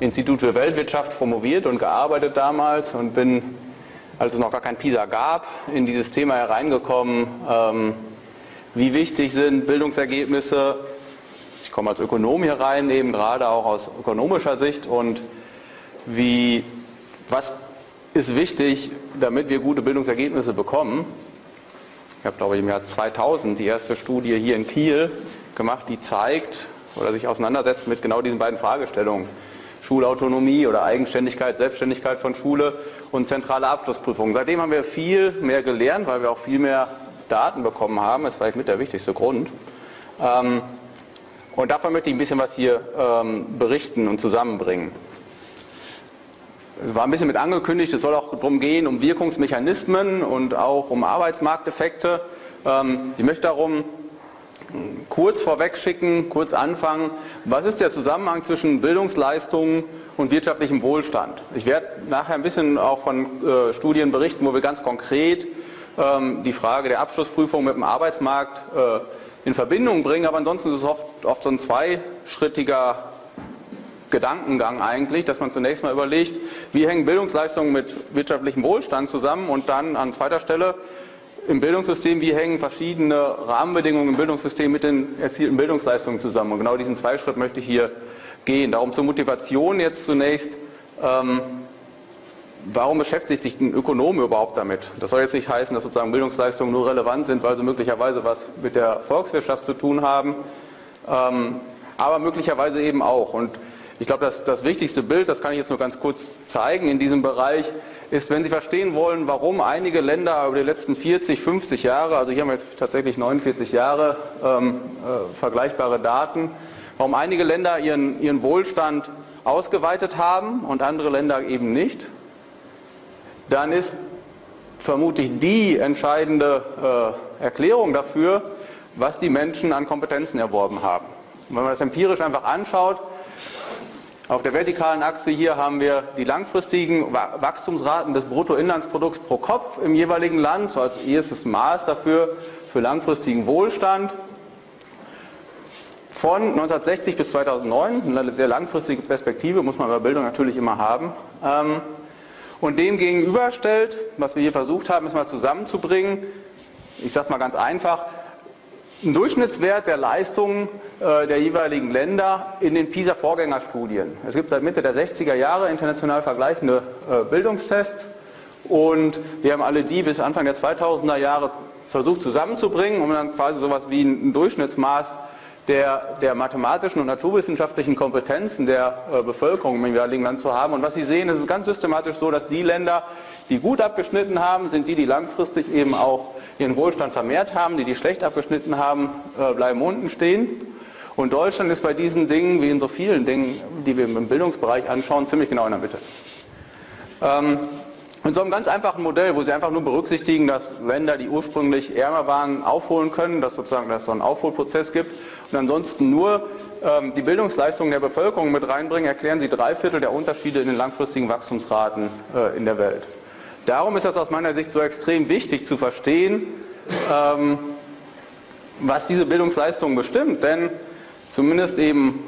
Institut für Weltwirtschaft promoviert und gearbeitet damals und bin, als es noch gar kein PISA gab, in dieses Thema hereingekommen, wie wichtig sind Bildungsergebnisse. Ich komme als Ökonom hier rein, eben gerade auch aus ökonomischer Sicht, und was ist wichtig, damit wir gute Bildungsergebnisse bekommen. Ich habe, glaube ich, im Jahr 2000 die erste Studie hier in Kiel gemacht, die zeigt oder sich auseinandersetzt mit genau diesen beiden Fragestellungen. Schulautonomie oder Eigenständigkeit, Selbstständigkeit von Schule und zentrale Abschlussprüfungen. Seitdem haben wir viel mehr gelernt, weil wir auch viel mehr Daten bekommen haben. Das ist vielleicht mit der wichtigste Grund. Und davon möchte ich ein bisschen was hier berichten und zusammenbringen. Es war ein bisschen mit angekündigt, es soll auch darum gehen, um Wirkungsmechanismen und auch um Arbeitsmarkteffekte. Ich möchte darum kurz vorweg schicken, kurz anfangen. Was ist der Zusammenhang zwischen Bildungsleistungen und wirtschaftlichem Wohlstand? Ich werde nachher ein bisschen auch von Studien berichten, wo wir ganz konkret die Frage der Abschlussprüfung mit dem Arbeitsmarkt in Verbindung bringen. Aber ansonsten ist es oft so ein zweischrittiger Gedankengang eigentlich, dass man zunächst mal überlegt, wie hängen Bildungsleistungen mit wirtschaftlichem Wohlstand zusammen, und dann an zweiter Stelle im Bildungssystem, wie hängen verschiedene Rahmenbedingungen im Bildungssystem mit den erzielten Bildungsleistungen zusammen. Und genau diesen Zweischritt möchte ich hier gehen. Darum zur Motivation jetzt zunächst, warum beschäftigt sich ein Ökonom überhaupt damit? Das soll jetzt nicht heißen, dass sozusagen Bildungsleistungen nur relevant sind, weil sie möglicherweise was mit der Volkswirtschaft zu tun haben, aber möglicherweise eben auch. Und ich glaube, das wichtigste Bild, das kann ich jetzt nur ganz kurz zeigen in diesem Bereich, ist, wenn Sie verstehen wollen, warum einige Länder über die letzten 40, 50 Jahre, also hier haben wir jetzt tatsächlich 49 Jahre vergleichbare Daten, warum einige Länder ihren Wohlstand ausgeweitet haben und andere Länder eben nicht, dann ist vermutlich die entscheidende Erklärung dafür, was die Menschen an Kompetenzen erworben haben. Und wenn man das empirisch einfach anschaut, auf der vertikalen Achse hier haben wir die langfristigen Wachstumsraten des Bruttoinlandsprodukts pro Kopf im jeweiligen Land, so als erstes Maß dafür für langfristigen Wohlstand. Von 1960 bis 2009, eine sehr langfristige Perspektive, muss man bei Bildung natürlich immer haben. Und dem gegenüberstellt, was wir hier versucht haben, ist mal zusammenzubringen, ich sage es mal ganz einfach, ein Durchschnittswert der Leistungen der jeweiligen Länder in den PISA-Vorgängerstudien. Es gibt seit Mitte der 60er Jahre international vergleichende Bildungstests, und wir haben alle die bis Anfang der 2000er Jahre versucht zusammenzubringen, um dann quasi sowas wie ein Durchschnittsmaß der mathematischen und naturwissenschaftlichen Kompetenzen der Bevölkerung im jeweiligen Land zu haben. Und was Sie sehen, ist es ganz systematisch so, dass die Länder, die gut abgeschnitten haben, sind die langfristig eben auch ihren Wohlstand vermehrt haben, die schlecht abgeschnitten haben, bleiben unten stehen. Und Deutschland ist bei diesen Dingen, wie in so vielen Dingen, die wir im Bildungsbereich anschauen, ziemlich genau in der Mitte. In so einem ganz einfachen Modell, wo Sie einfach nur berücksichtigen, dass Länder, die ursprünglich ärmer waren, aufholen können, dass sozusagen dass so einen Aufholprozess gibt, und ansonsten nur die Bildungsleistungen der Bevölkerung mit reinbringen, erklären Sie 3/4 der Unterschiede in den langfristigen Wachstumsraten in der Welt. Darum ist das aus meiner Sicht so extrem wichtig zu verstehen, was diese Bildungsleistung bestimmt, denn zumindest eben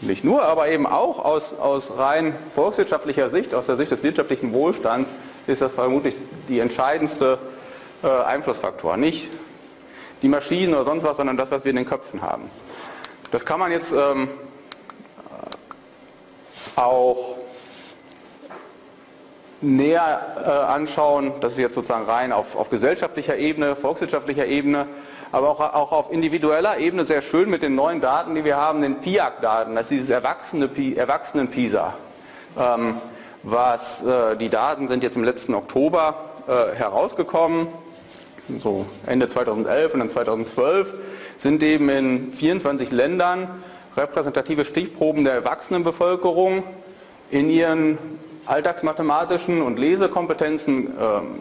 nicht nur, aber eben auch aus rein volkswirtschaftlicher Sicht, aus der Sicht des wirtschaftlichen Wohlstands, ist das vermutlich die entscheidendste Einflussfaktor. Nicht die Maschinen oder sonst was, sondern das, was wir in den Köpfen haben. Das kann man jetzt auch näher anschauen, das ist jetzt sozusagen rein auf gesellschaftlicher Ebene, volkswirtschaftlicher Ebene, aber auch auf individueller Ebene sehr schön mit den neuen Daten, die wir haben, den PIAAC-Daten, das ist dieses Erwachsenen-PISA. Die Daten sind jetzt im letzten Oktober herausgekommen, so Ende 2011 und dann 2012, sind eben in 24 Ländern repräsentative Stichproben der Erwachsenenbevölkerung in ihren alltagsmathematischen und Lesekompetenzen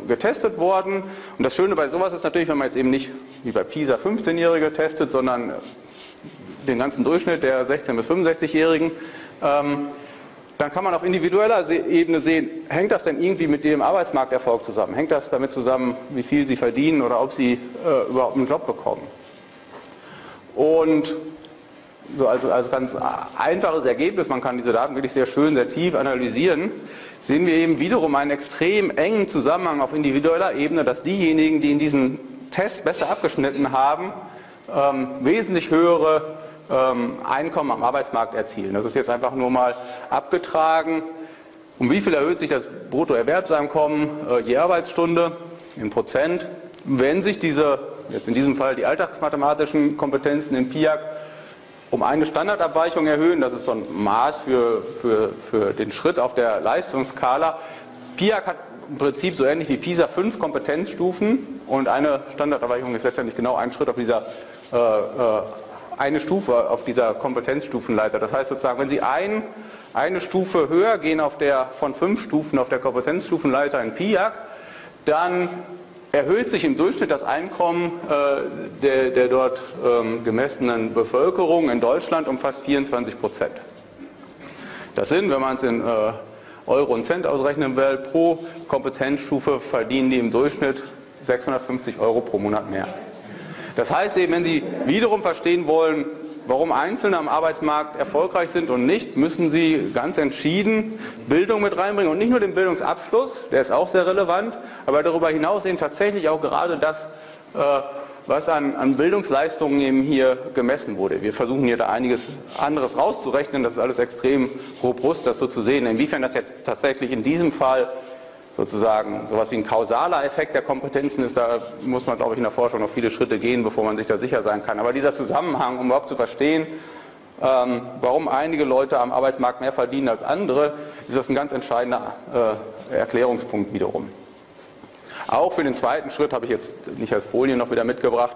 getestet worden. Und das Schöne bei sowas ist natürlich, wenn man jetzt eben nicht wie bei PISA 15-Jährige testet, sondern den ganzen Durchschnitt der 16- bis 65-Jährigen, dann kann man auf individueller Ebene sehen, hängt das denn irgendwie mit dem Arbeitsmarkterfolg zusammen? Hängt das damit zusammen, wie viel sie verdienen oder ob sie überhaupt einen Job bekommen? Und so als ganz einfaches Ergebnis, man kann diese Daten wirklich sehr schön, sehr tief analysieren, sehen wir eben wiederum einen extrem engen Zusammenhang auf individueller Ebene, dass diejenigen, die in diesen Test besser abgeschnitten haben, wesentlich höhere Einkommen am Arbeitsmarkt erzielen. Das ist jetzt einfach nur mal abgetragen. Um wie viel erhöht sich das Bruttoerwerbseinkommen je Arbeitsstunde in Prozent, wenn sich diese, jetzt in diesem Fall die alltagsmathematischen Kompetenzen im PIAAC, um eine Standardabweichung erhöhen, das ist so ein Maß für den Schritt auf der Leistungsskala. PIAAC hat im Prinzip so ähnlich wie PISA 5 Kompetenzstufen und eine Standardabweichung ist letztendlich genau ein Schritt auf dieser eine Stufe auf dieser Kompetenzstufenleiter. Das heißt sozusagen, wenn Sie eine Stufe höher gehen auf der von 5 Stufen auf der Kompetenzstufenleiter in PIAAC, dann erhöht sich im Durchschnitt das Einkommen der dort gemessenen Bevölkerung in Deutschland um fast 24%. Das sind, wenn man es in Euro und Cent ausrechnen will, pro Kompetenzstufe verdienen die im Durchschnitt 650 € pro Monat mehr. Das heißt eben, wenn Sie wiederum verstehen wollen, warum Einzelne am Arbeitsmarkt erfolgreich sind und nicht, müssen Sie ganz entschieden Bildung mit reinbringen und nicht nur den Bildungsabschluss, der ist auch sehr relevant, aber darüber hinaus eben tatsächlich auch gerade das, was an Bildungsleistungen eben hier gemessen wurde. Wir versuchen hier da einiges anderes rauszurechnen, das ist alles extrem robust, das so zu sehen, inwiefern das jetzt tatsächlich in diesem Fall sozusagen sowas wie ein kausaler Effekt der Kompetenzen ist, da muss man, glaube ich, in der Forschung noch viele Schritte gehen, bevor man sich da sicher sein kann. Aber dieser Zusammenhang, um überhaupt zu verstehen, warum einige Leute am Arbeitsmarkt mehr verdienen als andere, ist das ein ganz entscheidender Erklärungspunkt wiederum. Auch für den zweiten Schritt habe ich jetzt nicht als Folie noch wieder mitgebracht,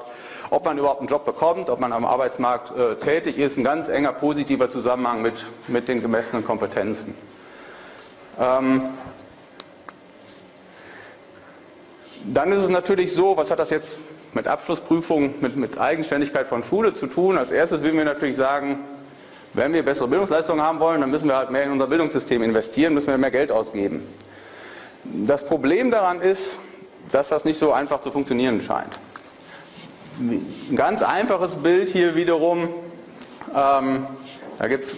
ob man überhaupt einen Job bekommt, ob man am Arbeitsmarkt tätig ist, ein ganz enger positiver Zusammenhang mit den gemessenen Kompetenzen. Dann ist es natürlich so, was hat das jetzt mit Abschlussprüfungen, mit Eigenständigkeit von Schule zu tun? Als erstes würden wir natürlich sagen, wenn wir bessere Bildungsleistungen haben wollen, dann müssen wir halt mehr in unser Bildungssystem investieren, müssen wir mehr Geld ausgeben. Das Problem daran ist, dass das nicht so einfach zu funktionieren scheint. Ein ganz einfaches Bild hier wiederum, da gibt es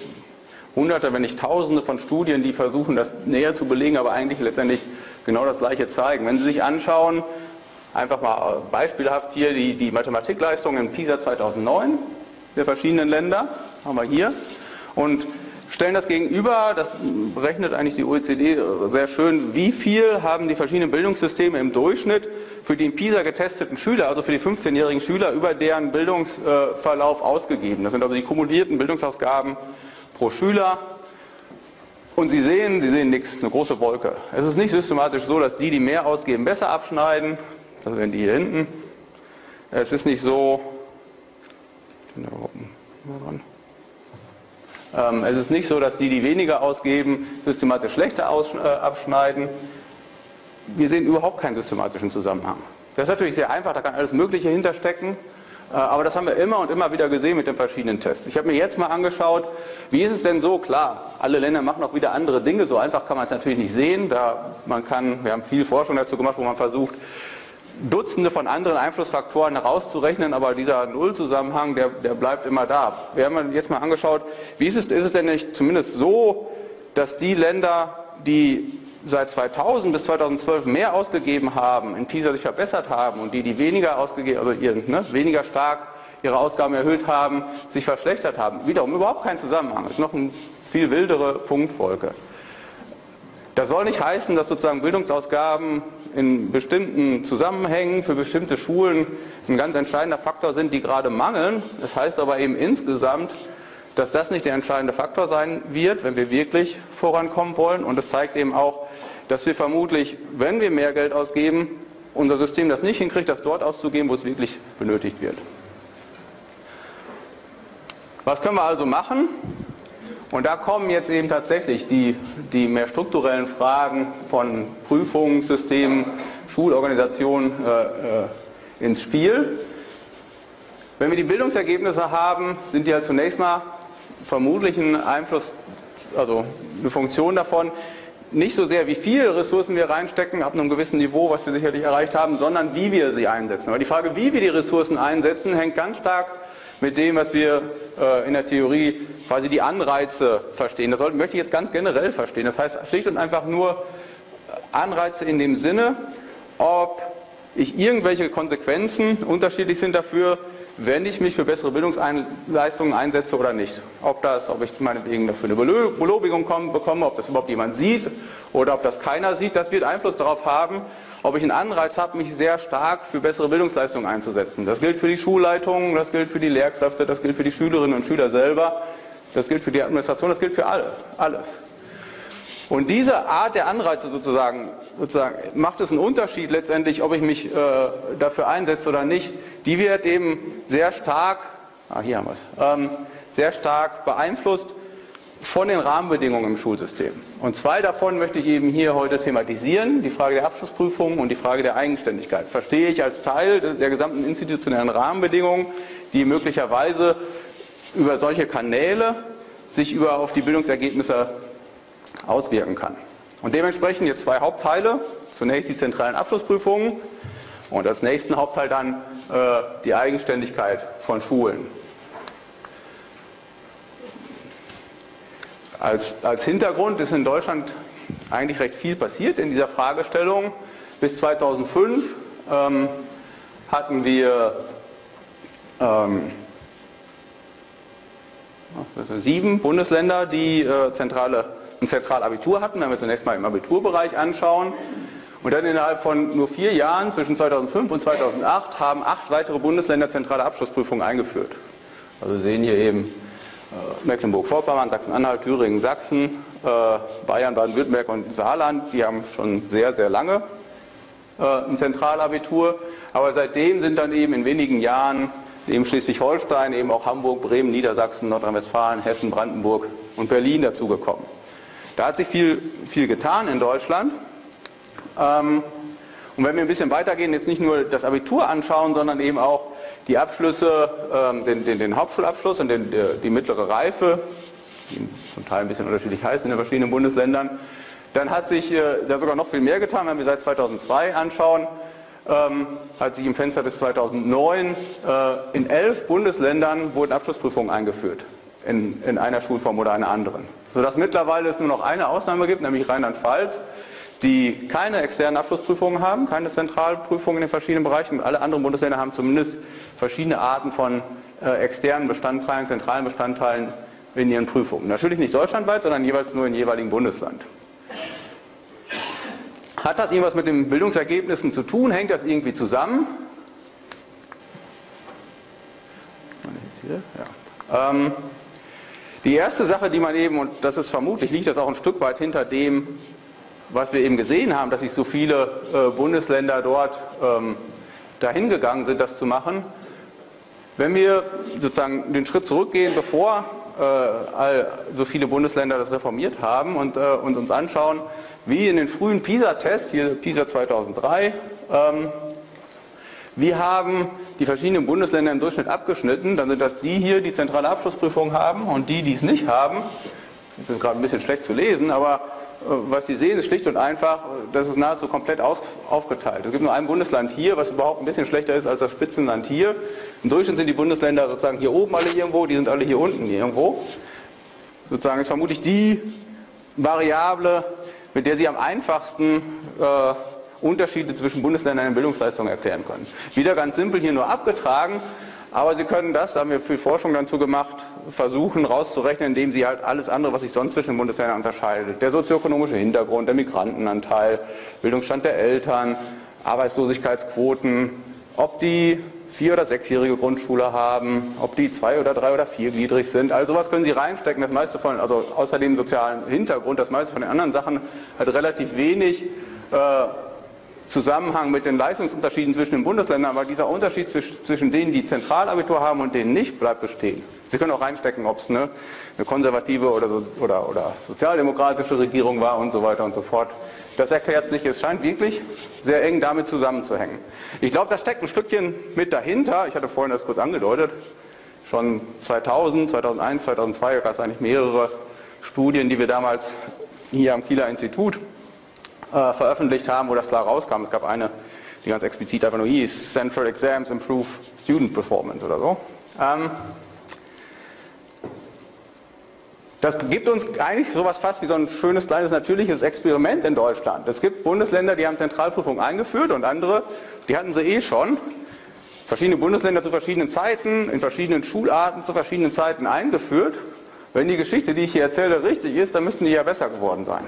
Hunderte, wenn nicht Tausende von Studien, die versuchen, das näher zu belegen, aber eigentlich letztendlich genau das Gleiche zeigen. Wenn Sie sich anschauen, einfach mal beispielhaft hier die Mathematikleistungen in PISA 2009 der verschiedenen Länder, haben wir hier, und stellen das gegenüber, das berechnet eigentlich die OECD sehr schön, wie viel haben die verschiedenen Bildungssysteme im Durchschnitt für die in PISA getesteten Schüler, also für die 15-jährigen Schüler, über deren Bildungsverlauf ausgegeben. Das sind also die kumulierten Bildungsausgaben pro Schüler. Und Sie sehen nichts, eine große Wolke. Es ist nicht systematisch so, dass die mehr ausgeben, besser abschneiden. Das wären die hier hinten. Es ist nicht so, dass die weniger ausgeben, systematisch schlechter abschneiden. Wir sehen überhaupt keinen systematischen Zusammenhang. Das ist natürlich sehr einfach, da kann alles Mögliche hinterstecken. Aber das haben wir immer und immer wieder gesehen mit den verschiedenen Tests. Ich habe mir jetzt mal angeschaut, wie ist es denn so? Klar, alle Länder machen auch wieder andere Dinge, so einfach kann man es natürlich nicht sehen. Wir haben viel Forschung dazu gemacht, wo man versucht, Dutzende von anderen Einflussfaktoren herauszurechnen, aber dieser Nullzusammenhang, der bleibt immer da. Wir haben jetzt mal angeschaut, wie ist es denn nicht zumindest so, dass die Länder, die seit 2000 bis 2012 mehr ausgegeben haben, in PISA sich verbessert haben und die weniger ausgegeben, also weniger stark ihre Ausgaben erhöht haben, sich verschlechtert haben. Wiederum überhaupt kein Zusammenhang. Das ist noch eine viel wildere Punktfolge. Das soll nicht heißen, dass sozusagen Bildungsausgaben in bestimmten Zusammenhängen für bestimmte Schulen ein ganz entscheidender Faktor sind, die gerade mangeln. Das heißt aber eben insgesamt, dass das nicht der entscheidende Faktor sein wird, wenn wir wirklich vorankommen wollen. Und das zeigt eben auch, dass wir vermutlich, wenn wir mehr Geld ausgeben, unser System das nicht hinkriegt, das dort auszugeben, wo es wirklich benötigt wird. Was können wir also machen? Und da kommen jetzt eben tatsächlich die mehr strukturellen Fragen von Prüfungssystemen, Schulorganisationen ins Spiel. Wenn wir die Bildungsergebnisse haben, sind die halt zunächst mal vermutlich einen Einfluss, also eine Funktion davon, nicht so sehr wie viele Ressourcen wir reinstecken, ab einem gewissen Niveau, was wir sicherlich erreicht haben, sondern wie wir sie einsetzen. Aber die Frage, wie wir die Ressourcen einsetzen, hängt ganz stark mit dem, was wir in der Theorie quasi die Anreize verstehen. Das möchte ich jetzt ganz generell verstehen. Das heißt schlicht und einfach nur Anreize in dem Sinne, ob ich irgendwelche Konsequenzen unterschiedlich sind dafür, wenn ich mich für bessere Bildungsleistungen einsetze oder nicht. Ob ich meinetwegen dafür eine Belobigung bekomme, ob das überhaupt jemand sieht oder ob das keiner sieht, das wird Einfluss darauf haben, ob ich einen Anreiz habe, mich sehr stark für bessere Bildungsleistungen einzusetzen. Das gilt für die Schulleitungen, das gilt für die Lehrkräfte, das gilt für die Schülerinnen und Schüler selber, das gilt für die Administration, das gilt für alle, alles. Und diese Art der Anreize sozusagen macht es einen Unterschied letztendlich, ob ich mich dafür einsetze oder nicht. Die wird eben sehr stark, hier haben wir es, sehr stark beeinflusst von den Rahmenbedingungen im Schulsystem. Und zwei davon möchte ich eben hier heute thematisieren, die Frage der Abschlussprüfung und die Frage der Eigenständigkeit. Verstehe ich als Teil der gesamten institutionellen Rahmenbedingungen, die möglicherweise über solche Kanäle sich auf die Bildungsergebnisse auswirken kann. Und dementsprechend jetzt zwei Hauptteile, zunächst die zentralen Abschlussprüfungen und als nächsten Hauptteil dann die Eigenständigkeit von Schulen. Als Hintergrund ist in Deutschland eigentlich recht viel passiert in dieser Fragestellung. Bis 2005 hatten wir 7 Bundesländer, die ein Zentralabitur hatten, wenn wir zunächst mal im Abiturbereich anschauen. Und dann innerhalb von nur 4 Jahren, zwischen 2005 und 2008, haben 8 weitere Bundesländer zentrale Abschlussprüfungen eingeführt. Also wir sehen hier eben Mecklenburg-Vorpommern, Sachsen-Anhalt, Thüringen, Sachsen, Bayern, Baden-Württemberg und Saarland. Die haben schon sehr, sehr lange ein Zentralabitur. Aber seitdem sind dann eben in wenigen Jahren eben Schleswig-Holstein, eben auch Hamburg, Bremen, Niedersachsen, Nordrhein-Westfalen, Hessen, Brandenburg und Berlin dazugekommen. Da hat sich viel getan in Deutschland. Und wenn wir ein bisschen weitergehen, jetzt nicht nur das Abitur anschauen, sondern eben auch die Abschlüsse, den Hauptschulabschluss und die mittlere Reife, die zum Teil ein bisschen unterschiedlich heißen in den verschiedenen Bundesländern, dann hat sich da sogar noch viel mehr getan. Wenn wir seit 2002 anschauen, hat sich im Fenster bis 2009 in 11 Bundesländern wurden Abschlussprüfungen eingeführt, in einer Schulform oder einer anderen. Sodass mittlerweile es nur noch eine Ausnahme gibt, nämlich Rheinland-Pfalz, die keine externen Abschlussprüfungen haben, keine Zentralprüfungen in den verschiedenen Bereichen. Alle anderen Bundesländer haben zumindest verschiedene Arten von externen Bestandteilen, zentralen Bestandteilen in ihren Prüfungen. Natürlich nicht deutschlandweit, sondern jeweils nur im jeweiligen Bundesland. Hat das irgendwas mit den Bildungsergebnissen zu tun? Hängt das irgendwie zusammen? Ja. Die erste Sache, die man eben, und das ist vermutlich, liegt das auch ein Stück weit hinter dem, was wir eben gesehen haben, dass sich so viele Bundesländer dort dahin gegangen sind, das zu machen. Wenn wir sozusagen den Schritt zurückgehen, bevor so viele Bundesländer das reformiert haben und uns anschauen, wie in den frühen PISA-Tests, hier PISA 2003, wie haben die verschiedenen Bundesländer im Durchschnitt abgeschnitten? Dann sind das die hier, die zentrale Abschlussprüfung haben, und die, die es nicht haben. Das ist gerade ein bisschen schlecht zu lesen, aber was Sie sehen, ist schlicht und einfach, das ist nahezu komplett aufgeteilt. Es gibt nur ein Bundesland hier, was überhaupt ein bisschen schlechter ist als das Spitzenland hier. Im Durchschnitt sind die Bundesländer sozusagen hier oben alle irgendwo, die sind alle hier unten irgendwo. Sozusagen ist vermutlich die Variable, mit der Sie am einfachsten Unterschiede zwischen Bundesländern in Bildungsleistungen erklären können. Wieder ganz simpel, hier nur abgetragen, aber Sie können das, da haben wir viel Forschung dazu gemacht, versuchen rauszurechnen, indem Sie halt alles andere, was sich sonst zwischen den Bundesländern unterscheidet, der sozioökonomische Hintergrund, der Migrantenanteil, Bildungsstand der Eltern, Arbeitslosigkeitsquoten, ob die 4- oder 6-jährige Grundschule haben, ob die 2- oder 3- oder 4-gliedrig sind. Also sowas können Sie reinstecken, das meiste von, also außer dem sozialen Hintergrund, das meiste von den anderen Sachen hat relativ wenig Zusammenhang mit den Leistungsunterschieden zwischen den Bundesländern, aber dieser Unterschied zwischen denen, die Zentralabitur haben und denen nicht, bleibt bestehen. Sie können auch reinstecken, ob es eine konservative oder sozialdemokratische Regierung war und so weiter und so fort. Das erklärt es nicht. Es scheint wirklich sehr eng damit zusammenzuhängen. Ich glaube, da steckt ein Stückchen mit dahinter. Ich hatte vorhin das kurz angedeutet. Schon 2000, 2001, 2002 gab es eigentlich mehrere Studien, die wir damals hier am Kieler Institut veröffentlicht haben, wo das klar rauskam. Es gab eine, die ganz explizit einfach nur hieß, Central Exams Improve Student Performance oder so. Das gibt uns eigentlich sowas fast wie so ein schönes, kleines, natürliches Experiment in Deutschland. Es gibt Bundesländer, die haben Zentralprüfungen eingeführt und andere, die hatten sie eh schon. Verschiedene Bundesländer zu verschiedenen Zeiten, in verschiedenen Schularten zu verschiedenen Zeiten eingeführt. Wenn die Geschichte, die ich hier erzähle, richtig ist, dann müssten die ja besser geworden sein.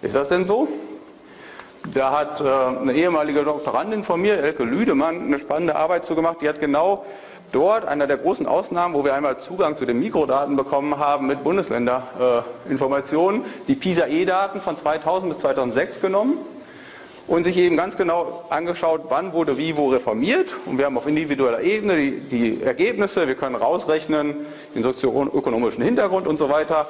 Ist das denn so? Da hat eine ehemalige Doktorandin von mir, Elke Lüdemann, eine spannende Arbeit zu gemacht. Die hat genau dort, einer der großen Ausnahmen, wo wir einmal Zugang zu den Mikrodaten bekommen haben mit Bundesländerinformationen, die PISA-E-Daten von 2000 bis 2006 genommen und sich eben ganz genau angeschaut, wann wurde wie wo reformiert. Und wir haben auf individueller Ebene die Ergebnisse, wir können rausrechnen, den sozioökonomischen Hintergrund und so weiter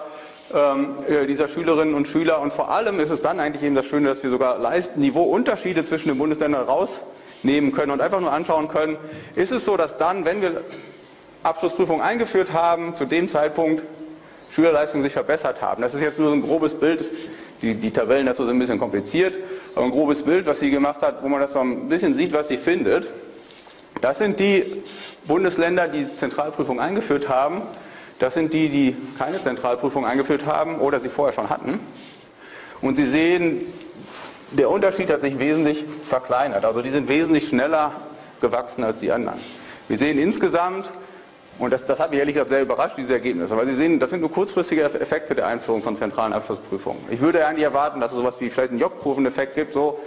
dieser Schülerinnen und Schüler. Und vor allem ist es dann eigentlich eben das Schöne, dass wir sogar Niveauunterschiede zwischen den Bundesländern rausnehmen können und einfach nur anschauen können, ist es so, dass dann, wenn wir Abschlussprüfungen eingeführt haben, zu dem Zeitpunkt Schülerleistungen sich verbessert haben. Das ist jetzt nur so ein grobes Bild, die Tabellen dazu sind ein bisschen kompliziert, aber ein grobes Bild, was sie gemacht hat, wo man das so ein bisschen sieht, was sie findet. Das sind die Bundesländer, die Zentralprüfung eingeführt haben. Das sind die, die keine Zentralprüfung eingeführt haben oder sie vorher schon hatten. Und Sie sehen, der Unterschied hat sich wesentlich verkleinert. Also die sind wesentlich schneller gewachsen als die anderen. Wir sehen insgesamt, und das hat mich ehrlich gesagt sehr überrascht, diese Ergebnisse, weil Sie sehen, das sind nur kurzfristige Effekte der Einführung von zentralen Abschlussprüfungen. Ich würde eigentlich erwarten, dass es sowas wie vielleicht einen Jockkurveneffekt gibt. So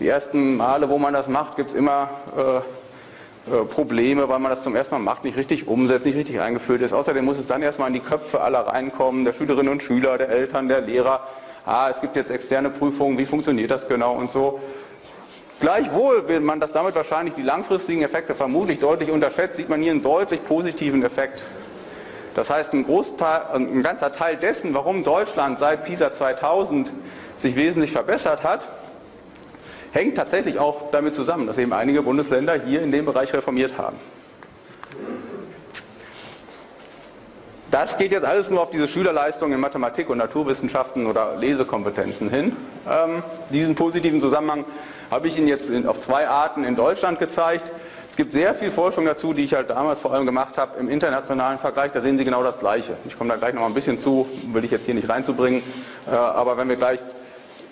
die ersten Male, wo man das macht, gibt es immer Probleme, weil man das zum ersten Mal macht, nicht richtig umsetzt, nicht richtig eingeführt ist. Außerdem muss es dann erstmal in die Köpfe aller reinkommen, der Schülerinnen und Schüler, der Eltern, der Lehrer. Es gibt jetzt externe Prüfungen, wie funktioniert das genau und so. Gleichwohl will man das damit wahrscheinlich die langfristigen Effekte vermutlich deutlich unterschätzt, sieht man hier einen deutlich positiven Effekt. Das heißt, ein ganzer Teil dessen, warum Deutschland seit PISA 2000 sich wesentlich verbessert hat, hängt tatsächlich auch damit zusammen, dass eben einige Bundesländer hier in dem Bereich reformiert haben. Das geht jetzt alles nur auf diese Schülerleistungen in Mathematik und Naturwissenschaften oder Lesekompetenzen hin. Diesen positiven Zusammenhang habe ich Ihnen jetzt auf zwei Arten in Deutschland gezeigt. Es gibt sehr viel Forschung dazu, die ich halt damals vor allem gemacht habe im internationalen Vergleich. Da sehen Sie genau das Gleiche. Ich komme da gleich noch mal ein bisschen zu, will ich jetzt hier nicht reinzubringen. Aber wenn wir gleich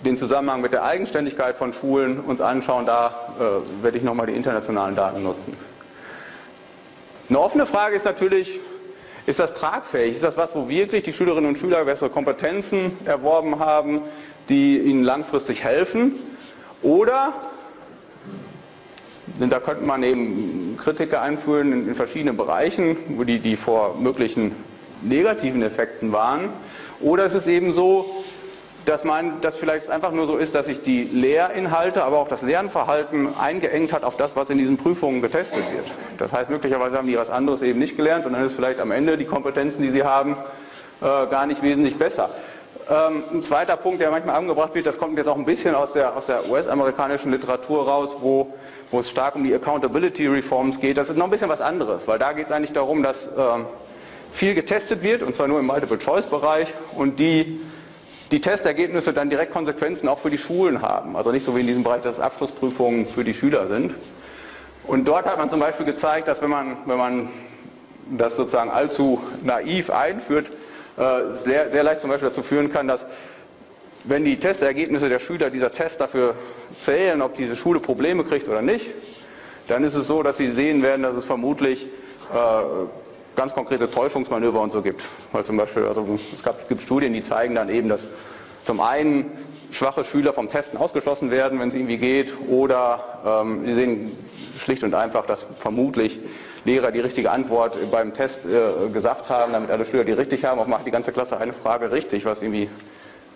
den Zusammenhang mit der Eigenständigkeit von Schulen uns anschauen, da werde ich nochmal die internationalen Daten nutzen. Eine offene Frage ist natürlich, ist das tragfähig? Ist das was, wo wirklich die Schülerinnen und Schüler bessere Kompetenzen erworben haben, die ihnen langfristig helfen? Oder, denn da könnte man eben Kritiker einführen in verschiedenen Bereichen, wo die vor möglichen negativen Effekten waren. Oder ist es eben so, dass man das vielleicht einfach nur so ist, dass sich die Lehrinhalte, aber auch das Lernverhalten eingeengt hat auf das, was in diesen Prüfungen getestet wird. Das heißt, möglicherweise haben die was anderes eben nicht gelernt und dann ist vielleicht am Ende die Kompetenzen, die sie haben, gar nicht wesentlich besser. Ein zweiter Punkt, der manchmal angebracht wird, das kommt jetzt auch ein bisschen aus der US-amerikanischen Literatur raus, wo es stark um die Accountability Reforms geht. Das ist noch ein bisschen was anderes, weil da geht es eigentlich darum, dass viel getestet wird, und zwar nur im Multiple-Choice-Bereich, und die Testergebnisse dann direkt Konsequenzen auch für die Schulen haben. Also nicht so wie in diesem Bereich, dass Abschlussprüfungen für die Schüler sind. Und dort hat man zum Beispiel gezeigt, dass wenn man das sozusagen allzu naiv einführt, es sehr leicht zum Beispiel dazu führen kann, dass wenn die Testergebnisse der Schüler dieser Test dafür zählen, ob diese Schule Probleme kriegt oder nicht, dann ist es so, dass sie sehen werden, dass es vermutlich ganz konkrete Täuschungsmanöver und so gibt. Weil zum Beispiel, es gibt Studien, die zeigen dann eben, dass zum einen schwache Schüler vom Testen ausgeschlossen werden, wenn es irgendwie geht, oder sie sehen schlicht und einfach, dass vermutlich Lehrer die richtige Antwort beim Test gesagt haben, damit alle Schüler die richtig haben, auch macht die ganze Klasse eine Frage richtig, was irgendwie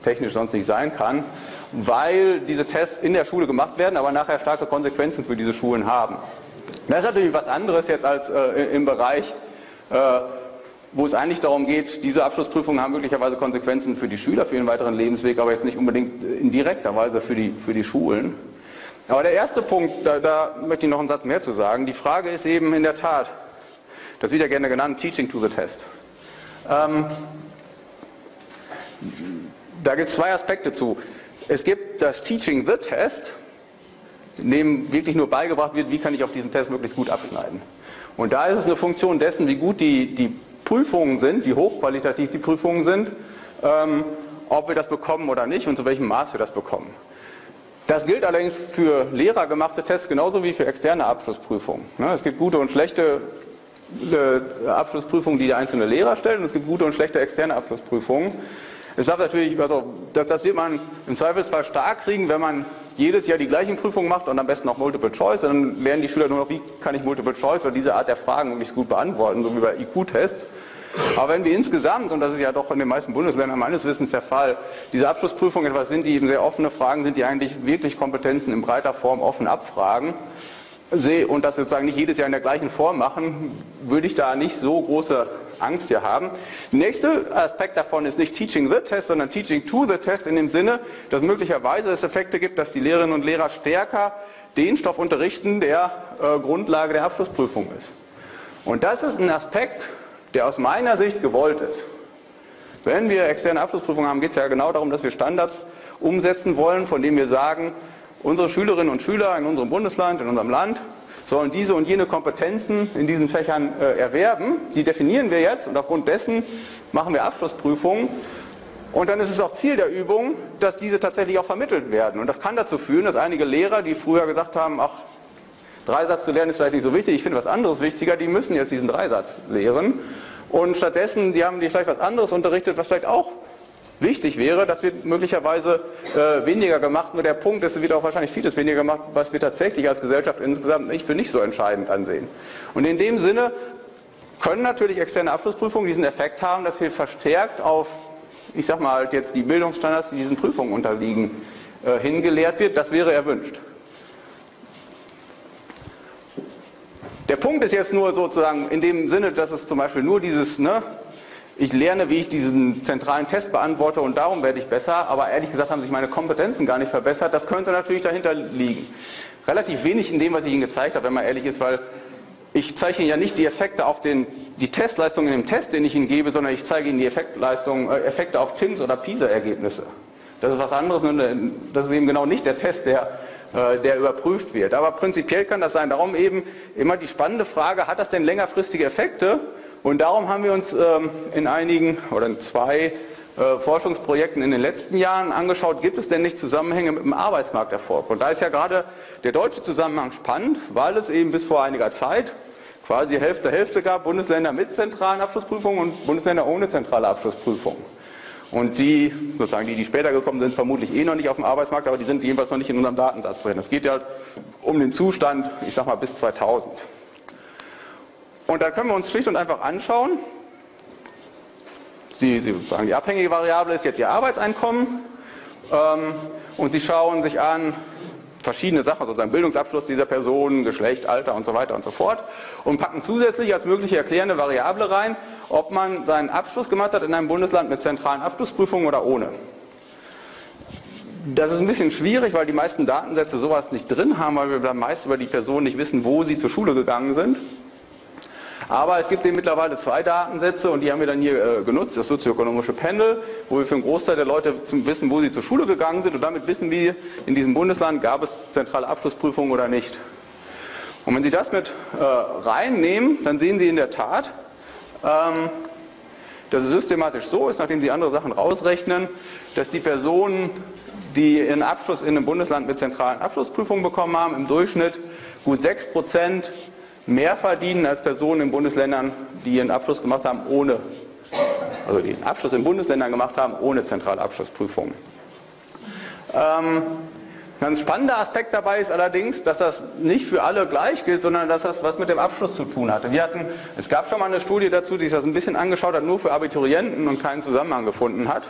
technisch sonst nicht sein kann, weil diese Tests in der Schule gemacht werden, aber nachher starke Konsequenzen für diese Schulen haben. Das ist natürlich was anderes jetzt als im Bereich, wo es eigentlich darum geht, diese Abschlussprüfungen haben möglicherweise Konsequenzen für die Schüler, für ihren weiteren Lebensweg, aber jetzt nicht unbedingt in direkter Weise für die Schulen. Aber der erste Punkt, da möchte ich noch einen Satz mehr zu sagen. Die Frage ist eben in der Tat, das wird ja gerne genannt, Teaching to the Test. Da gibt es zwei Aspekte zu. Es gibt das Teaching the Test, dem wirklich nur beigebracht wird, wie kann ich auf diesem Test möglichst gut abschneiden. Und da ist es eine Funktion dessen, wie gut die Prüfungen sind, wie hochqualitativ die Prüfungen sind, ob wir das bekommen oder nicht und zu welchem Maß wir das bekommen. Das gilt allerdings für lehrergemachte Tests genauso wie für externe Abschlussprüfungen. Es gibt gute und schlechte Abschlussprüfungen, die der einzelne Lehrer stellt, und es gibt gute und schlechte externe Abschlussprüfungen. Es darf natürlich, also das wird man im Zweifelsfall stark kriegen, wenn man jedes Jahr die gleichen Prüfungen macht und am besten auch Multiple Choice, dann lernen die Schüler nur noch, wie kann ich Multiple Choice oder diese Art der Fragen möglichst gut beantworten, so wie bei IQ-Tests. Aber wenn wir insgesamt, und das ist ja doch in den meisten Bundesländern meines Wissens der Fall, diese Abschlussprüfungen etwas sind, die eben sehr offene Fragen sind, die eigentlich wirklich Kompetenzen in breiter Form offen abfragen, und das sozusagen nicht jedes Jahr in der gleichen Form machen, würde ich da nicht so große Angst hier haben. Der nächste Aspekt davon ist nicht Teaching the Test, sondern Teaching to the Test, in dem Sinne, dass möglicherweise es Effekte gibt, dass die Lehrerinnen und Lehrer stärker den Stoff unterrichten, der Grundlage der Abschlussprüfung ist. Und das ist ein Aspekt, der aus meiner Sicht gewollt ist. Wenn wir externe Abschlussprüfungen haben, geht es ja genau darum, dass wir Standards umsetzen wollen, von denen wir sagen, unsere Schülerinnen und Schüler in unserem Bundesland, in unserem Land, sollen diese und jene Kompetenzen in diesen Fächern erwerben. Die definieren wir jetzt und aufgrund dessen machen wir Abschlussprüfungen. Und dann ist es auch Ziel der Übung, dass diese tatsächlich auch vermittelt werden. Und das kann dazu führen, dass einige Lehrer, die früher gesagt haben, ach, Dreisatz zu lernen ist vielleicht nicht so wichtig, ich finde was anderes wichtiger, die müssen jetzt diesen Dreisatz lehren. Und stattdessen, die haben die vielleicht was anderes unterrichtet, was vielleicht auch wichtig wäre, das wird möglicherweise weniger gemacht, nur der Punkt ist, es wird auch wahrscheinlich vieles weniger gemacht, was wir tatsächlich als Gesellschaft insgesamt nicht für nicht so entscheidend ansehen. Und in dem Sinne können natürlich externe Abschlussprüfungen diesen Effekt haben, dass wir verstärkt auf, ich sag mal, jetzt die Bildungsstandards, die diesen Prüfungen unterliegen, hingelehrt wird. Das wäre erwünscht. Der Punkt ist jetzt nur sozusagen in dem Sinne, dass es zum Beispiel nur dieses, ich lerne, wie ich diesen zentralen Test beantworte und darum werde ich besser, aber ehrlich gesagt haben sich meine Kompetenzen gar nicht verbessert. Das könnte natürlich dahinter liegen. Relativ wenig in dem, was ich Ihnen gezeigt habe, wenn man ehrlich ist, weil ich zeige Ihnen ja nicht die Effekte auf die Testleistung in dem Test, den ich Ihnen gebe, sondern ich zeige Ihnen die Effekte auf TIMS oder PISA-Ergebnisse. Das ist was anderes, das ist eben genau nicht der Test, der überprüft wird. Aber prinzipiell kann das sein. Darum eben immer die spannende Frage, hat das denn längerfristige Effekte? Und darum haben wir uns in einigen oder in zwei Forschungsprojekten in den letzten Jahren angeschaut, gibt es denn nicht Zusammenhänge mit dem Arbeitsmarkterfolg? Und da ist ja gerade der deutsche Zusammenhang spannend, weil es eben bis vor einiger Zeit quasi Hälfte-Hälfte gab, Bundesländer mit zentralen Abschlussprüfungen und Bundesländer ohne zentrale Abschlussprüfungen. Und die, sozusagen die später gekommen sind, vermutlich eh noch nicht auf dem Arbeitsmarkt, aber die sind jedenfalls noch nicht in unserem Datensatz drin. Es geht ja um den Zustand, ich sag mal, bis 2000. Und da können wir uns schlicht und einfach anschauen, Sie sagen, die abhängige Variable ist jetzt Ihr Arbeitseinkommen und Sie schauen sich an verschiedene Sachen, sozusagen Bildungsabschluss dieser Person, Geschlecht, Alter und so weiter und so fort und packen zusätzlich als mögliche erklärende Variable rein, ob man seinen Abschluss gemacht hat in einem Bundesland mit zentralen Abschlussprüfungen oder ohne. Das ist ein bisschen schwierig, weil die meisten Datensätze sowas nicht drin haben, weil wir dann meist über die Person nicht wissen, wo sie zur Schule gegangen sind. Aber es gibt eben mittlerweile zwei Datensätze und die haben wir dann hier genutzt, das sozioökonomische Panel, wo wir für einen Großteil der Leute wissen, wo sie zur Schule gegangen sind und damit wissen wir, in diesem Bundesland gab es zentrale Abschlussprüfungen oder nicht. Und wenn Sie das mit reinnehmen, dann sehen Sie in der Tat, dass es systematisch so ist, nachdem Sie andere Sachen rausrechnen, dass die Personen, die ihren Abschluss in einem Bundesland mit zentralen Abschlussprüfungen bekommen haben, im Durchschnitt gut 6% mehr verdienen als Personen in Bundesländern, die ihren Abschluss gemacht haben ohne, also die einen Abschluss in Bundesländern gemacht haben ohne zentrale Abschlussprüfung. Ein ganz spannender Aspekt dabei ist allerdings, dass das nicht für alle gleich gilt, sondern dass das was mit dem Abschluss zu tun hatte. Es gab schon mal eine Studie dazu, die sich das ein bisschen angeschaut hat, nur für Abiturienten und keinen Zusammenhang gefunden hat.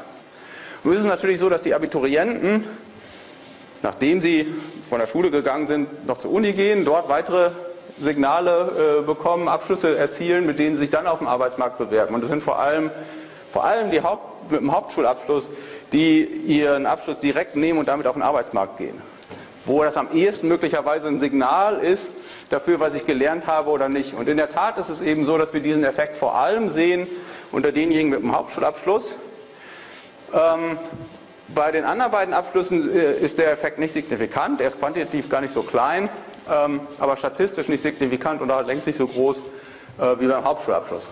Und es ist natürlich so, dass die Abiturienten, nachdem sie von der Schule gegangen sind, noch zur Uni gehen, dort weitere Signale bekommen, Abschlüsse erzielen, mit denen sie sich dann auf dem Arbeitsmarkt bewerben. Und das sind vor allem die mit dem Hauptschulabschluss, die ihren Abschluss direkt nehmen und damit auf den Arbeitsmarkt gehen. Wo das am ehesten möglicherweise ein Signal ist dafür, was ich gelernt habe oder nicht. Und in der Tat ist es eben so, dass wir diesen Effekt vor allem sehen unter denjenigen mit dem Hauptschulabschluss, Bei den anderen beiden Abschlüssen ist der Effekt nicht signifikant, er ist quantitativ gar nicht so klein, aber statistisch nicht signifikant und auch längst nicht so groß wie beim Hauptschulabschluss.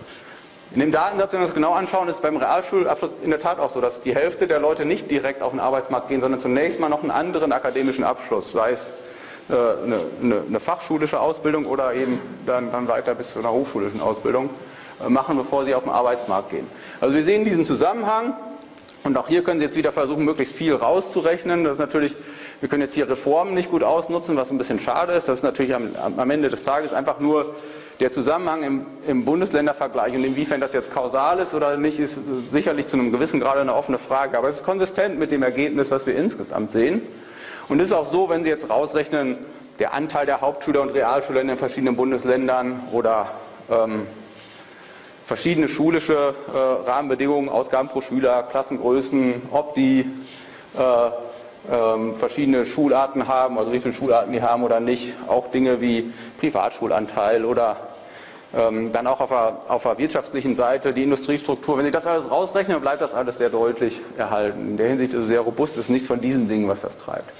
In dem Datensatz, wenn wir uns genau anschauen, ist beim Realschulabschluss in der Tat auch so, dass die Hälfte der Leute nicht direkt auf den Arbeitsmarkt gehen, sondern zunächst mal noch einen anderen akademischen Abschluss, sei es eine fachschulische Ausbildung oder eben dann weiter bis zu einer hochschulischen Ausbildung machen, bevor sie auf den Arbeitsmarkt gehen. Also wir sehen diesen Zusammenhang. Und auch hier können Sie jetzt wieder versuchen, möglichst viel rauszurechnen. Das ist natürlich, wir können jetzt hier Reformen nicht gut ausnutzen, was ein bisschen schade ist. Das ist natürlich am Ende des Tages einfach nur der Zusammenhang im Bundesländervergleich. Und inwiefern das jetzt kausal ist oder nicht, ist sicherlich zu einem gewissen Grad eine offene Frage. Aber es ist konsistent mit dem Ergebnis, was wir insgesamt sehen. Und es ist auch so, wenn Sie jetzt rausrechnen, der Anteil der Hauptschüler und Realschüler in den verschiedenen Bundesländern oder verschiedene schulische Rahmenbedingungen, Ausgaben pro Schüler, Klassengrößen, ob die verschiedene Schularten haben, also wie viele Schularten die haben oder nicht, auch Dinge wie Privatschulanteil oder dann auch auf der wirtschaftlichen Seite die Industriestruktur. Wenn Sie das alles rausrechnen, bleibt das alles sehr deutlich erhalten. In der Hinsicht ist es sehr robust, ist nichts von diesen Dingen, was das treibt.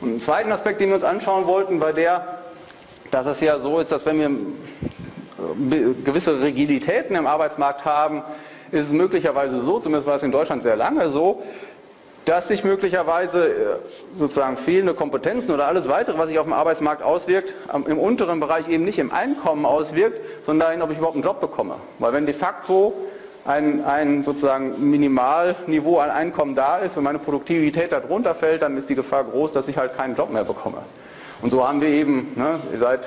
Und einen zweiten Aspekt, den wir uns anschauen wollten, war der, dass es ja so ist, dass wenn wir gewisse Rigiditäten im Arbeitsmarkt haben, ist es möglicherweise so, zumindest war es in Deutschland sehr lange so, dass sich möglicherweise sozusagen fehlende Kompetenzen oder alles weitere, was sich auf dem Arbeitsmarkt auswirkt, im unteren Bereich eben nicht im Einkommen auswirkt, sondern darin, ob ich überhaupt einen Job bekomme. Weil wenn de facto ein sozusagen Minimalniveau an Einkommen da ist und meine Produktivität darunter fällt, dann ist die Gefahr groß, dass ich halt keinen Job mehr bekomme. Und so haben wir eben, ne, seit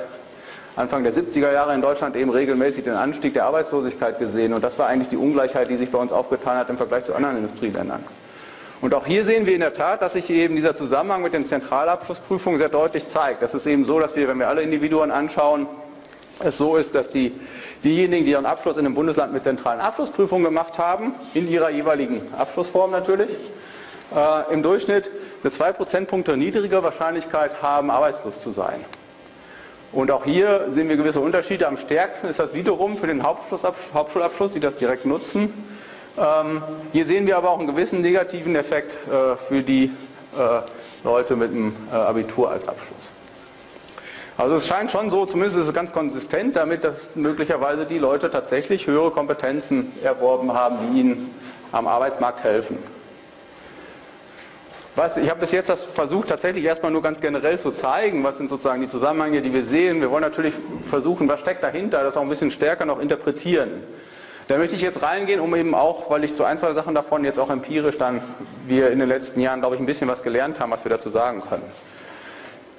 Anfang der 70er Jahre in Deutschland eben regelmäßig den Anstieg der Arbeitslosigkeit gesehen. Und das war eigentlich die Ungleichheit, die sich bei uns aufgetan hat im Vergleich zu anderen Industrieländern. Und auch hier sehen wir in der Tat, dass sich eben dieser Zusammenhang mit den Zentralabschlussprüfungen sehr deutlich zeigt. Das ist eben so, dass wir, wenn wir alle Individuen anschauen, es so ist, dass diejenigen, die ihren Abschluss in einem Bundesland mit zentralen Abschlussprüfungen gemacht haben, in ihrer jeweiligen Abschlussform natürlich, im Durchschnitt eine 2 Prozentpunkte niedrigere Wahrscheinlichkeit haben, arbeitslos zu sein. Und auch hier sehen wir gewisse Unterschiede. Am stärksten ist das wiederum für den Hauptschulabschluss, die das direkt nutzen. Hier sehen wir aber auch einen gewissen negativen Effekt für die Leute mit dem Abitur als Abschluss. Also es scheint schon so, zumindest ist es ganz konsistent damit, dass möglicherweise die Leute tatsächlich höhere Kompetenzen erworben haben, die ihnen am Arbeitsmarkt helfen. Ich habe bis jetzt das versucht, tatsächlich erstmal nur ganz generell zu zeigen, was sind sozusagen die Zusammenhänge, die wir sehen. Wir wollen natürlich versuchen, was steckt dahinter, das auch ein bisschen stärker noch interpretieren. Da möchte ich jetzt reingehen, um eben auch, weil ich zu ein, zwei Sachen davon jetzt auch empirisch dann, wir in den letzten Jahren, glaube ich, ein bisschen was gelernt haben, was wir dazu sagen können.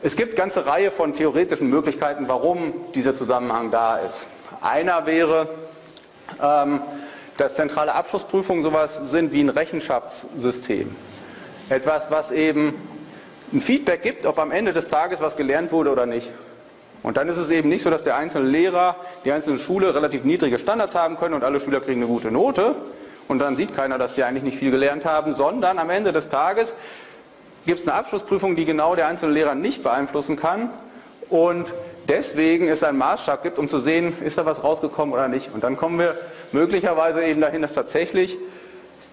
Es gibt eine ganze Reihe von theoretischen Möglichkeiten, warum dieser Zusammenhang da ist. Einer wäre, dass zentrale Abschlussprüfungen sowas sind wie ein Rechenschaftssystem. Etwas, was eben ein Feedback gibt, ob am Ende des Tages was gelernt wurde oder nicht. Und dann ist es eben nicht so, dass der einzelne Lehrer, die einzelne Schule relativ niedrige Standards haben können und alle Schüler kriegen eine gute Note und dann sieht keiner, dass die eigentlich nicht viel gelernt haben, sondern am Ende des Tages gibt es eine Abschlussprüfung, die genau der einzelne Lehrer nicht beeinflussen kann und deswegen es einen Maßstab gibt, um zu sehen, ist da was rausgekommen oder nicht. Und dann kommen wir möglicherweise eben dahin, dass tatsächlich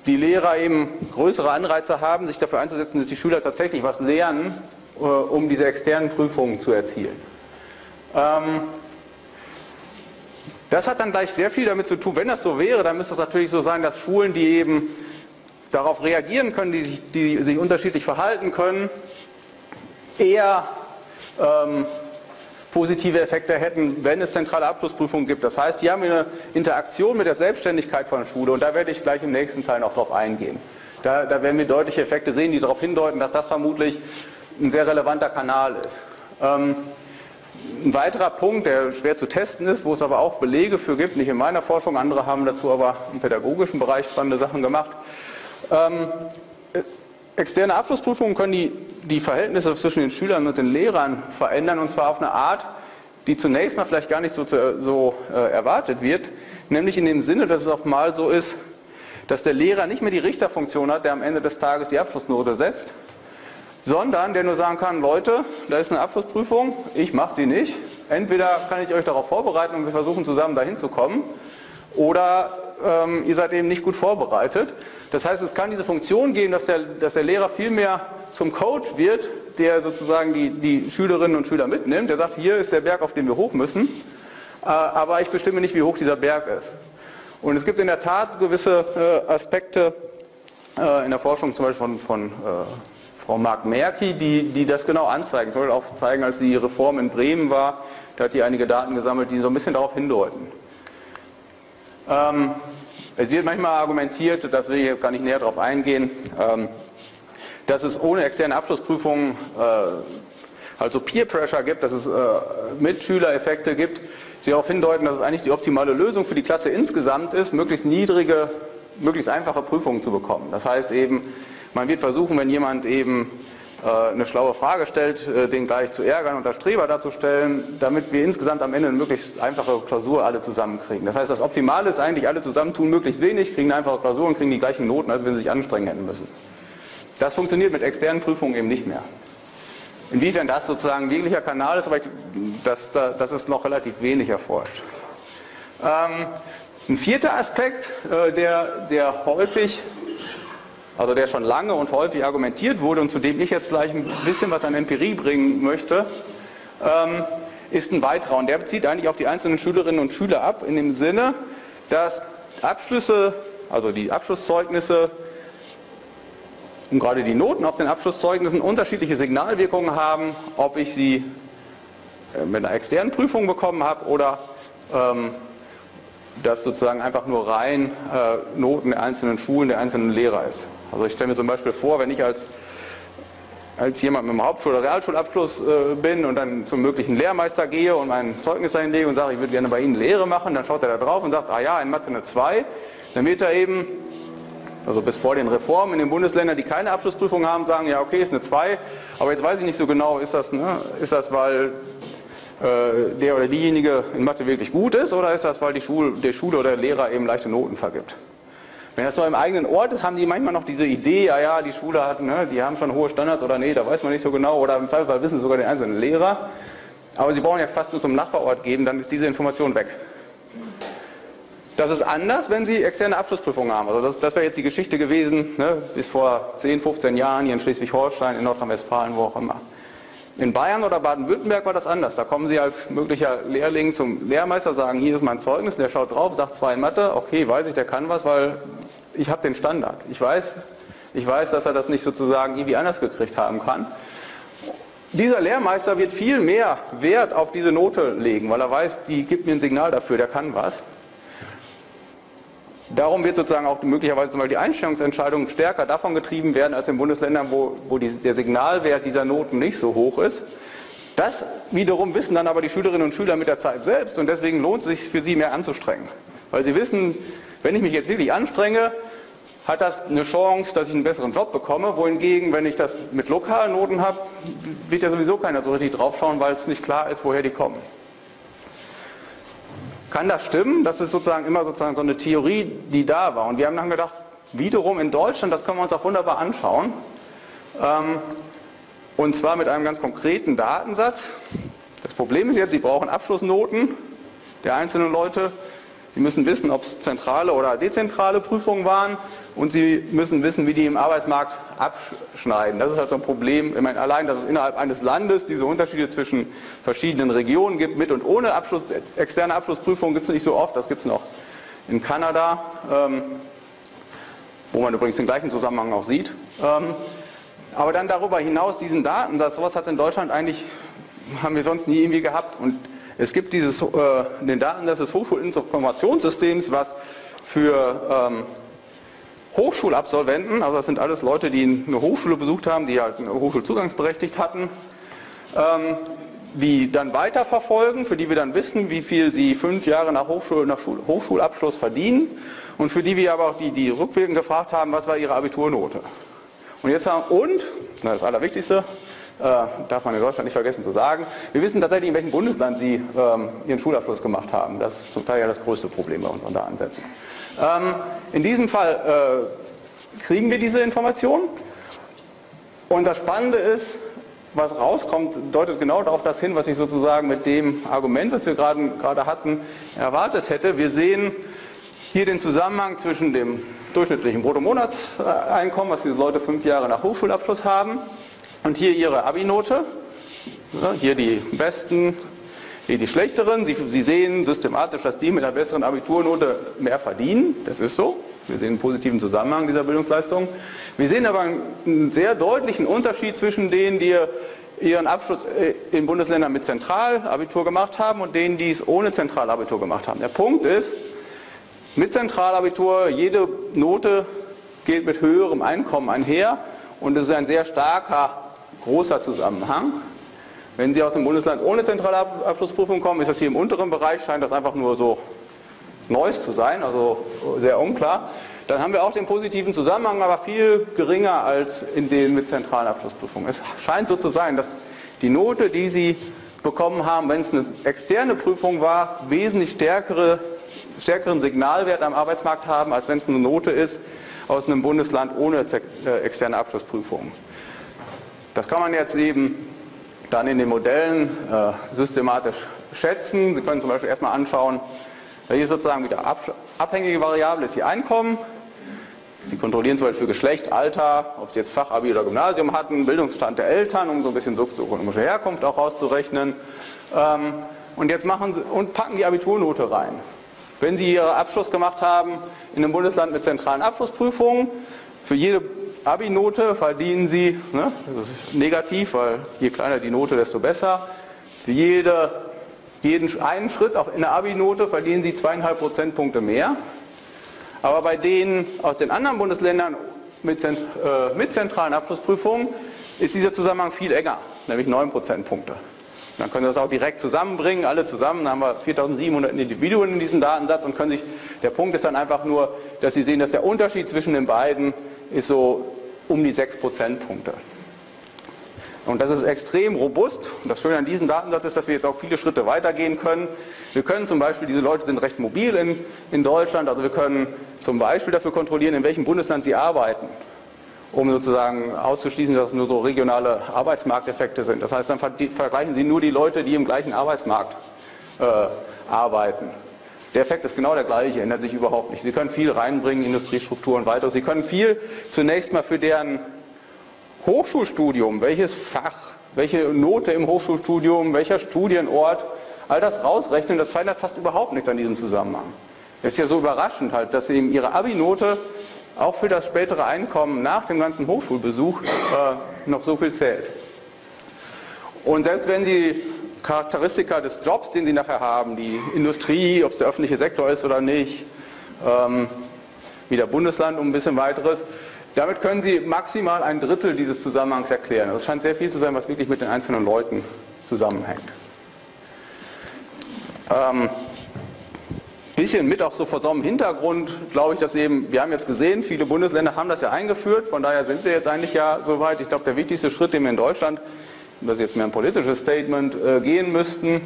die Lehrer eben größere Anreize haben, sich dafür einzusetzen, dass die Schüler tatsächlich was lernen, um diese externen Prüfungen zu erzielen. Das hat dann gleich sehr viel damit zu tun, wenn das so wäre, dann müsste es natürlich so sein, dass Schulen, die eben darauf reagieren können, die sich unterschiedlich verhalten können, eher positive Effekte hätten, wenn es zentrale Abschlussprüfungen gibt. Das heißt, hier haben wir eine Interaktion mit der Selbstständigkeit von der Schule und da werde ich gleich im nächsten Teil noch drauf eingehen. Da werden wir deutliche Effekte sehen, die darauf hindeuten, dass das vermutlich ein sehr relevanter Kanal ist. Ein weiterer Punkt, der schwer zu testen ist, wo es aber auch Belege für gibt, nicht in meiner Forschung, andere haben dazu aber im pädagogischen Bereich spannende Sachen gemacht. Externe Abschlussprüfungen können die Verhältnisse zwischen den Schülern und den Lehrern verändern und zwar auf eine Art, die zunächst mal vielleicht gar nicht so erwartet wird, nämlich in dem Sinne, dass es auch mal so ist, dass der Lehrer nicht mehr die Richterfunktion hat, der am Ende des Tages die Abschlussnote setzt, sondern der nur sagen kann, Leute, da ist eine Abschlussprüfung, ich mache die nicht, entweder kann ich euch darauf vorbereiten und wir versuchen zusammen dahin zu kommen oder ihr seid eben nicht gut vorbereitet. Das heißt, es kann diese Funktion geben, dass der Lehrer viel mehr zum Coach wird, der sozusagen die Schülerinnen und Schüler mitnimmt. Der sagt, hier ist der Berg, auf den wir hoch müssen, aber ich bestimme nicht, wie hoch dieser Berg ist. Und es gibt in der Tat gewisse Aspekte in der Forschung, zum Beispiel von Frau Marc Merki, die das genau anzeigen. Soll auch zeigen, als die Reform in Bremen war, da hat die einige Daten gesammelt, die so ein bisschen darauf hindeuten. Es wird manchmal argumentiert, das will ich jetzt gar nicht näher darauf eingehen, dass es ohne externe Abschlussprüfungen also Peer Pressure gibt, dass es Mitschülereffekte gibt, die darauf hindeuten, dass es eigentlich die optimale Lösung für die Klasse insgesamt ist, möglichst niedrige, möglichst einfache Prüfungen zu bekommen. Das heißt eben, man wird versuchen, wenn jemand eben eine schlaue Frage stellt, den gleich zu ärgern und als Streber darzustellen, damit wir insgesamt am Ende eine möglichst einfache Klausur alle zusammenkriegen. Das heißt, das Optimale ist eigentlich, alle zusammen tun möglichst wenig, kriegen eine einfache Klausur und kriegen die gleichen Noten, als wenn sie sich anstrengen hätten müssen. Das funktioniert mit externen Prüfungen eben nicht mehr. Inwiefern das sozusagen ein wirklicher Kanal ist, aber das ist noch relativ wenig erforscht. Ein vierter Aspekt, der schon lange und häufig argumentiert wurde und zu dem ich jetzt gleich ein bisschen was an Empirie bringen möchte, ist ein weiterer. Und der bezieht eigentlich auf die einzelnen Schülerinnen und Schüler ab, in dem Sinne, dass Abschlüsse, also die Abschlusszeugnisse und gerade die Noten auf den Abschlusszeugnissen unterschiedliche Signalwirkungen haben, ob ich sie mit einer externen Prüfung bekommen habe oder dass sozusagen einfach nur rein Noten der einzelnen Schulen, der einzelnen Lehrer ist. Also ich stelle mir zum Beispiel vor, wenn ich als jemand mit einem Hauptschul- oder Realschulabschluss bin und dann zum möglichen Lehrmeister gehe und mein Zeugnis einlege und sage, ich würde gerne bei Ihnen Lehre machen, dann schaut er da drauf und sagt, ah ja, in Mathe eine 2, dann wird er eben, also bis vor den Reformen in den Bundesländern, die keine Abschlussprüfung haben, sagen, ja okay, ist eine 2, aber jetzt weiß ich nicht so genau, ist das, weil der oder diejenige in Mathe wirklich gut ist, oder ist das, weil der Schule oder der Lehrer eben leichte Noten vergibt? Wenn das so im eigenen Ort ist, haben die manchmal noch diese Idee, ja, die Schule hat, die haben schon hohe Standards, oder nee, da weiß man nicht so genau, oder im Zweifelsfall wissen sogar den einzelnen Lehrer, aber sie brauchen ja fast nur zum Nachbarort gehen, dann ist diese Information weg. Das ist anders, wenn Sie externe Abschlussprüfungen haben. Also das wäre jetzt die Geschichte gewesen, bis vor 10, 15 Jahren hier in Schleswig-Holstein, in Nordrhein-Westfalen, wo auch immer. In Bayern oder Baden-Württemberg war das anders. Da kommen Sie als möglicher Lehrling zum Lehrmeister, sagen, hier ist mein Zeugnis, der schaut drauf, sagt 2 in Mathe, okay, weiß ich, der kann was, weil ich habe den Standard. Ich weiß, dass er das nicht sozusagen irgendwie anders gekriegt haben kann. Dieser Lehrmeister wird viel mehr Wert auf diese Note legen, weil er weiß, die gibt mir ein Signal dafür, der kann was. Darum wird sozusagen auch möglicherweise zum Beispiel die Einstellungsentscheidung stärker davon getrieben werden, als in Bundesländern, wo der Signalwert dieser Noten nicht so hoch ist. Das wiederum wissen dann aber die Schülerinnen und Schüler mit der Zeit selbst und deswegen lohnt es sich für sie mehr anzustrengen. Weil sie wissen, wenn ich mich jetzt wirklich anstrenge, hat das eine Chance, dass ich einen besseren Job bekomme. Wohingegen, wenn ich das mit lokalen Noten habe, wird ja sowieso keiner so richtig draufschauen, weil es nicht klar ist, woher die kommen. Kann das stimmen? Das ist sozusagen immer so eine Theorie, die da war. Und wir haben dann gedacht, wiederum in Deutschland, das können wir uns auch wunderbar anschauen. Und zwar mit einem ganz konkreten Datensatz. Das Problem ist jetzt, Sie brauchen Abschlussnoten der einzelnen Leute. Sie müssen wissen, ob es zentrale oder dezentrale Prüfungen waren. Und Sie müssen wissen, wie die im Arbeitsmarkt abschneiden. Das ist halt so ein Problem. Ich meine, allein, dass es innerhalb eines Landes diese Unterschiede zwischen verschiedenen Regionen gibt, mit und ohne externe Abschlussprüfungen, gibt es nicht so oft. Das gibt es noch in Kanada, wo man übrigens den gleichen Zusammenhang auch sieht. Aber dann darüber hinaus diesen Datensatz, sowas hat es in Deutschland eigentlich, haben wir sonst nie irgendwie gehabt. Und es gibt den Datensatz des Hochschulinformationssystems, was für Hochschulabsolventen, also das sind alles Leute, die eine Hochschule besucht haben, die halt eine Hochschulzugangsberechtigt hatten, die dann weiterverfolgen, für die wir dann wissen, wie viel sie 5 Jahre nach Hochschulabschluss verdienen und für die wir aber auch die rückwirkend gefragt haben, was war ihre Abiturnote. Und jetzt haben, das Allerwichtigste, darf man in Deutschland nicht vergessen zu sagen, wir wissen tatsächlich, in welchem Bundesland sie ihren Schulabschluss gemacht haben. Das ist zum Teil ja das größte Problem bei unseren Datensätzen. In diesem Fall kriegen wir diese Informationen und das Spannende ist, was rauskommt, deutet genau darauf das hin, was ich sozusagen mit dem Argument, was wir gerade hatten, erwartet hätte. Wir sehen Hier den Zusammenhang zwischen dem durchschnittlichen Bruttomonatseinkommen, was diese Leute 5 Jahre nach Hochschulabschluss haben, und hier ihre Abi-Note. Hier die besten, hier die schlechteren. Sie sehen systematisch, dass die mit einer besseren Abiturnote mehr verdienen. Das ist so. Wir sehen einen positiven Zusammenhang dieser Bildungsleistung. Wir sehen aber einen sehr deutlichen Unterschied zwischen denen, die ihren Abschluss in Bundesländern mit Zentralabitur gemacht haben und denen, die es ohne Zentralabitur gemacht haben. Der Punkt ist, mit Zentralabitur, jede Note geht mit höherem Einkommen einher und es ist ein sehr starker, großer Zusammenhang. Wenn Sie aus dem Bundesland ohne Zentralabschlussprüfung kommen, ist das hier im unteren Bereich, scheint das einfach nur so Neues zu sein, also sehr unklar. Dann haben wir auch den positiven Zusammenhang, aber viel geringer als in den mit zentralen Abschlussprüfungen. Es scheint so zu sein, dass die Note, die Sie bekommen haben, wenn es eine externe Prüfung war, wesentlich stärkeren Signalwert am Arbeitsmarkt haben, als wenn es eine Note ist aus einem Bundesland ohne externe Abschlussprüfung. Das kann man jetzt eben dann in den Modellen systematisch schätzen. Sie können zum Beispiel erstmal anschauen, hier ist sozusagen wieder abhängige Variable, ist Ihr Einkommen. Sie kontrollieren zum Beispiel Geschlecht, Alter, ob Sie jetzt Fachabi oder Gymnasium hatten, Bildungsstand der Eltern, um so ein bisschen sozioökonomische Herkunft auch rauszurechnen. Und jetzt packen die Abiturnote rein. Wenn Sie Ihren Abschluss gemacht haben in einem Bundesland mit zentralen Abschlussprüfungen, für jede Abi-Note verdienen Sie, ne, das ist negativ, weil je kleiner die Note, desto besser. Für jeden Schritt in der Abi-Note verdienen Sie 2,5 Prozentpunkte mehr. Aber bei denen aus den anderen Bundesländern mit zentralen Abschlussprüfungen ist dieser Zusammenhang viel enger, nämlich 9 Prozentpunkte. Dann können Sie das auch direkt zusammenbringen, alle zusammen. Dann haben wir 4.700 Individuen in diesem Datensatz und können sich, der Punkt ist dann einfach nur, dass Sie sehen, dass der Unterschied zwischen den beiden ist so um die 6 Prozentpunkte. Und das ist extrem robust. Und das Schöne an diesem Datensatz ist, dass wir jetzt auch viele Schritte weitergehen können. Wir können zum Beispiel, diese Leute sind recht mobil in Deutschland, also wir können zum Beispiel dafür kontrollieren, in welchem Bundesland sie arbeiten, um sozusagen auszuschließen, dass es nur so regionale Arbeitsmarkteffekte sind. Das heißt, dann vergleichen Sie nur die Leute, die im gleichen Arbeitsmarkt arbeiten. Der Effekt ist genau der gleiche, ändert sich überhaupt nicht. Sie können viel reinbringen, Industriestrukturen weiter. Sie können viel zunächst mal für deren Hochschulstudium, welches Fach, welche Note im Hochschulstudium, welcher Studienort, all das rausrechnen. Das verändert fast überhaupt nichts an diesem Zusammenhang. Es ist ja so überraschend halt, dass eben Ihre Abi-Note auch für das spätere Einkommen nach dem ganzen Hochschulbesuch noch so viel zählt. Und selbst wenn Sie Charakteristika des Jobs, den Sie nachher haben, die Industrie, ob es der öffentliche Sektor ist oder nicht, wieder Bundesland und ein bisschen weiteres, damit können Sie maximal 1/3 dieses Zusammenhangs erklären. Das scheint sehr viel zu sein, was wirklich mit den einzelnen Leuten zusammenhängt. Bisschen mit auch so vor so einem Hintergrund, glaube ich, dass eben, wir haben jetzt gesehen, viele Bundesländer haben das ja eingeführt, von daher sind wir jetzt eigentlich ja soweit. Ich glaube, der wichtigste Schritt, den wir in Deutschland, das ist jetzt mehr ein politisches Statement, gehen müssten,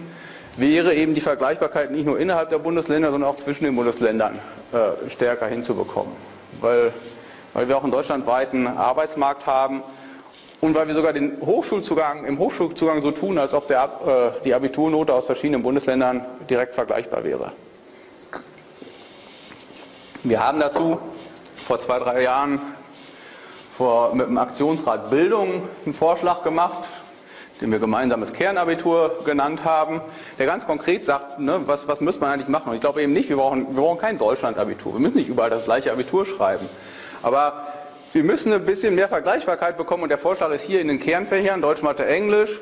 wäre eben die Vergleichbarkeit nicht nur innerhalb der Bundesländer, sondern auch zwischen den Bundesländern stärker hinzubekommen. Weil wir auch einen deutschlandweiten Arbeitsmarkt haben und weil wir sogar den Hochschulzugang, im Hochschulzugang so tun, als ob die Abiturnote aus verschiedenen Bundesländern direkt vergleichbar wäre. Wir haben dazu vor 2, 3 Jahren mit dem Aktionsrat Bildung einen Vorschlag gemacht, den wir gemeinsames Kernabitur genannt haben, der ganz konkret sagt, ne, was müsste man eigentlich machen? Und ich glaube eben nicht, wir brauchen kein Deutschlandabitur. Wir müssen nicht überall das gleiche Abitur schreiben. Aber wir müssen ein bisschen mehr Vergleichbarkeit bekommen und der Vorschlag ist hier in den Kernfächern, Deutsch, Mathe, Englisch,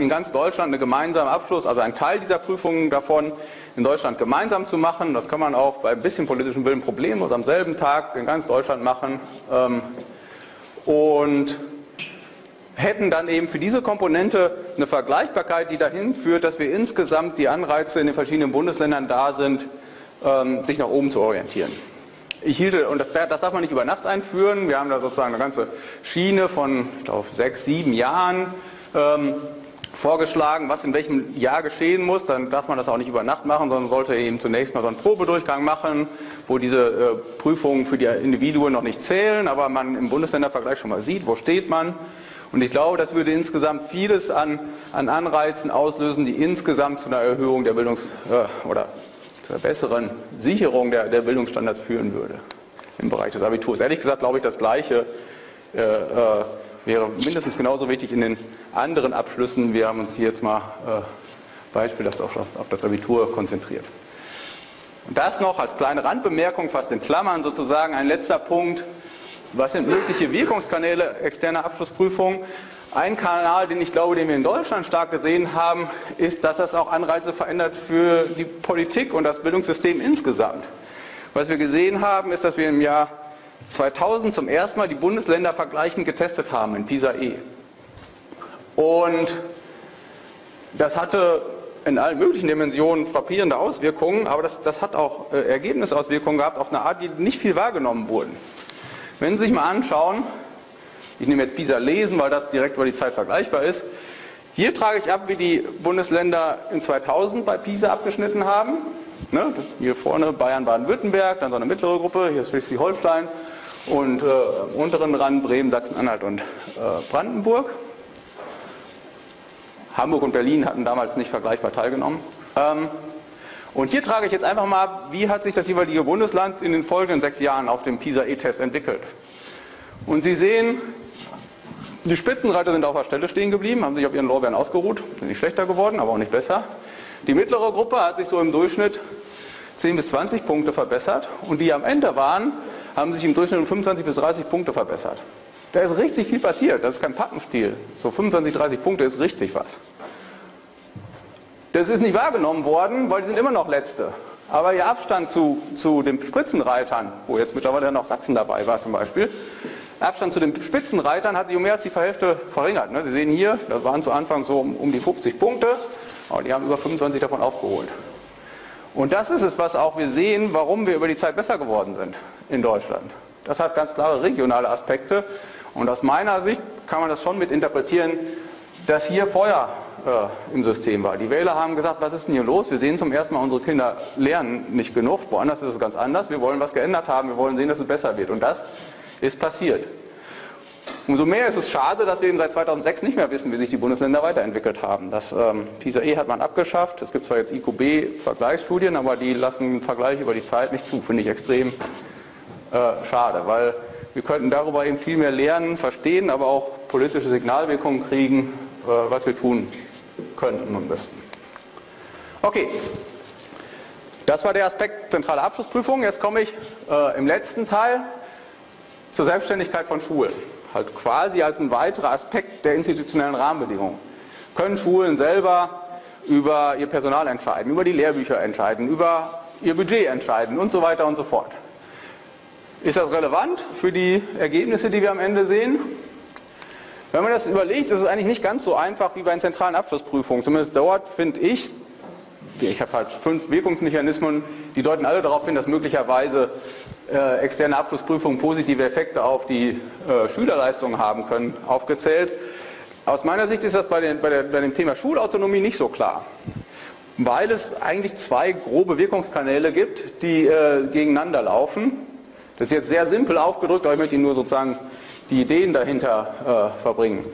in ganz Deutschland einen gemeinsamen Abschluss, also einen Teil dieser Prüfungen davon in Deutschland gemeinsam zu machen. Das kann man auch bei ein bisschen politischem Willen problemlos am selben Tag in ganz Deutschland machen. Und hätten dann eben für diese Komponente eine Vergleichbarkeit, die dahin führt, dass wir insgesamt die Anreize in den verschiedenen Bundesländern da sind, sich nach oben zu orientieren. Ich hielte, und das darf man nicht über Nacht einführen, wir haben da sozusagen eine ganze Schiene von, ich glaube, 6, 7 Jahren vorgeschlagen, was in welchem Jahr geschehen muss, dann darf man das auch nicht über Nacht machen, sondern sollte eben zunächst mal so einen Probedurchgang machen, wo diese Prüfungen für die Individuen noch nicht zählen, aber man im Bundesländervergleich schon mal sieht, wo steht man. Und ich glaube, das würde insgesamt vieles an Anreizen auslösen, die insgesamt zu einer Erhöhung der Bildungs- oder zu einer besseren Sicherung der Bildungsstandards führen würde im Bereich des Abiturs. Ehrlich gesagt glaube ich, das Gleiche wäre mindestens genauso wichtig in den anderen Abschlüssen. Wir haben uns hier jetzt mal beispielhaft auf das Abitur konzentriert. Und das noch als kleine Randbemerkung, fast in Klammern sozusagen, ein letzter Punkt. Was sind mögliche Wirkungskanäle externer Abschlussprüfungen? Ein Kanal, den ich glaube, den wir in Deutschland stark gesehen haben, ist, dass das auch Anreize verändert für die Politik und das Bildungssystem insgesamt. Was wir gesehen haben, ist, dass wir im Jahr 2000 zum ersten Mal die Bundesländer vergleichend getestet haben in PISA-E. Und das hatte in allen möglichen Dimensionen frappierende Auswirkungen, aber das hat auch Ergebnisauswirkungen gehabt auf eine Art, die nicht viel wahrgenommen wurden. Wenn Sie sich mal anschauen, ich nehme jetzt PISA lesen, weil das direkt über die Zeit vergleichbar ist. Hier trage ich ab, wie die Bundesländer in 2000 bei PISA abgeschnitten haben. Ne? Hier vorne Bayern, Baden-Württemberg, dann so eine mittlere Gruppe, hier ist Schleswig-Holstein und am unteren Rand Bremen, Sachsen-Anhalt und Brandenburg. Hamburg und Berlin hatten damals nicht vergleichbar teilgenommen. Und hier trage ich jetzt einfach mal ab, wie hat sich das jeweilige Bundesland in den folgenden 6 Jahren auf dem PISA-E-Test entwickelt. Und Sie sehen, die Spitzenreiter sind auf der Stelle stehen geblieben, haben sich auf ihren Lorbeeren ausgeruht, sind nicht schlechter geworden, aber auch nicht besser. Die mittlere Gruppe hat sich so im Durchschnitt 10 bis 20 Punkte verbessert und die am Ende waren, haben sich im Durchschnitt um 25 bis 30 Punkte verbessert. Da ist richtig viel passiert, das ist kein Pappenstiel. So 25, 30 Punkte ist richtig was. Das ist nicht wahrgenommen worden, weil die sind immer noch Letzte. Aber ihr Abstand zu den Spitzenreitern, wo jetzt mittlerweile noch Sachsen dabei war zum Beispiel, Abstand zu den Spitzenreitern hat sich um mehr als die Hälfte verringert. Sie sehen hier, da waren zu Anfang so um die 50 Punkte, aber die haben über 25 davon aufgeholt. Und das ist es, was auch wir sehen, warum wir über die Zeit besser geworden sind in Deutschland. Das hat ganz klare regionale Aspekte und aus meiner Sicht kann man das schon mit interpretieren, dass hier Feuer im System war. Die Wähler haben gesagt, was ist denn hier los? Wir sehen zum ersten Mal, unsere Kinder lernen nicht genug. Woanders ist es ganz anders. Wir wollen was geändert haben. Wir wollen sehen, dass es besser wird. Und das ist passiert. Umso mehr ist es schade, dass wir eben seit 2006 nicht mehr wissen, wie sich die Bundesländer weiterentwickelt haben. Das PISA-E hat man abgeschafft. Es gibt zwar jetzt IQB-Vergleichsstudien, aber die lassen einen Vergleich über die Zeit nicht zu. Finde ich extrem schade, weil wir könnten darüber eben viel mehr lernen, verstehen, aber auch politische Signalwirkungen kriegen, was wir tun könnten und müssten. Okay, das war der Aspekt zentrale Abschlussprüfung. Jetzt komme ich im letzten Teil zur Selbstständigkeit von Schulen. Halt quasi als ein weiterer Aspekt der institutionellen Rahmenbedingungen. Können Schulen selber über ihr Personal entscheiden, über die Lehrbücher entscheiden, über ihr Budget entscheiden und so weiter und so fort. Ist das relevant für die Ergebnisse, die wir am Ende sehen? Wenn man das überlegt, ist es eigentlich nicht ganz so einfach wie bei den zentralen Abschlussprüfungen. Zumindest dort finde ich, ich habe halt 5 Wirkungsmechanismen, die deuten alle darauf hin, dass möglicherweise externe Abschlussprüfungen positive Effekte auf die Schülerleistungen haben können, aufgezählt. Aus meiner Sicht ist das bei dem Thema Schulautonomie nicht so klar, weil es eigentlich 2 grobe Wirkungskanäle gibt, die gegeneinander laufen. Das ist jetzt sehr simpel aufgedrückt, aber ich möchte Ihnen nur sozusagen die Ideen dahinter verbringen.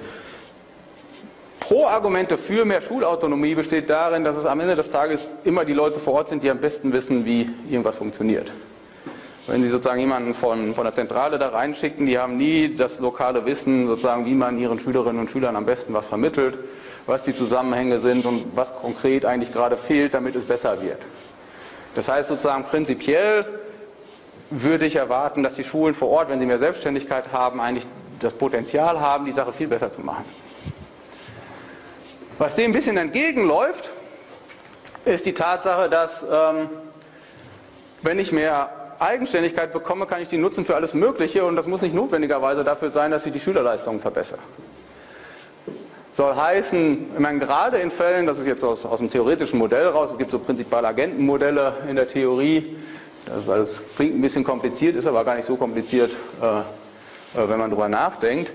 Pro-Argumente für mehr Schulautonomie besteht darin, dass es am Ende des Tages immer die Leute vor Ort sind, die am besten wissen, wie irgendwas funktioniert. Wenn Sie sozusagen jemanden von der Zentrale da reinschicken, die haben nie das lokale Wissen, sozusagen, wie man ihren Schülerinnen und Schülern am besten was vermittelt, was die Zusammenhänge sind und was konkret eigentlich gerade fehlt, damit es besser wird. Das heißt sozusagen prinzipiell würde ich erwarten, dass die Schulen vor Ort, wenn sie mehr Selbstständigkeit haben, eigentlich das Potenzial haben, die Sache viel besser zu machen. Was dem ein bisschen entgegenläuft, ist die Tatsache, dass wenn ich mehr Eigenständigkeit bekomme, kann ich die nutzen für alles Mögliche und das muss nicht notwendigerweise dafür sein, dass ich die Schülerleistungen verbessere. Soll heißen, ich meine, gerade in Fällen, das ist jetzt aus dem theoretischen Modell raus, es gibt so prinzipale Agentenmodelle in der Theorie. Das klingt ein bisschen kompliziert, ist aber gar nicht so kompliziert, wenn man darüber nachdenkt.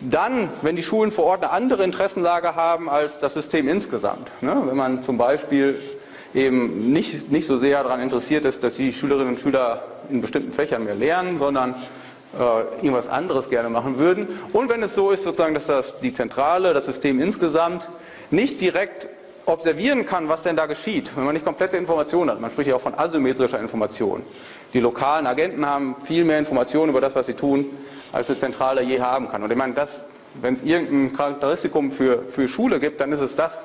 Dann, wenn die Schulen vor Ort eine andere Interessenlage haben als das System insgesamt. Wenn man zum Beispiel eben nicht so sehr daran interessiert ist, dass die Schülerinnen und Schüler in bestimmten Fächern mehr lernen, sondern irgendwas anderes gerne machen würden. Und wenn es so ist, sozusagen, dass das die Zentrale, das System insgesamt, nicht direkt observieren kann, was denn da geschieht, wenn man nicht komplette Informationen hat, man spricht ja auch von asymmetrischer Information. Die lokalen Agenten haben viel mehr Informationen über das, was sie tun, als eine Zentrale je haben kann. Und ich meine, wenn es irgendein Charakteristikum für Schule gibt, dann ist es das.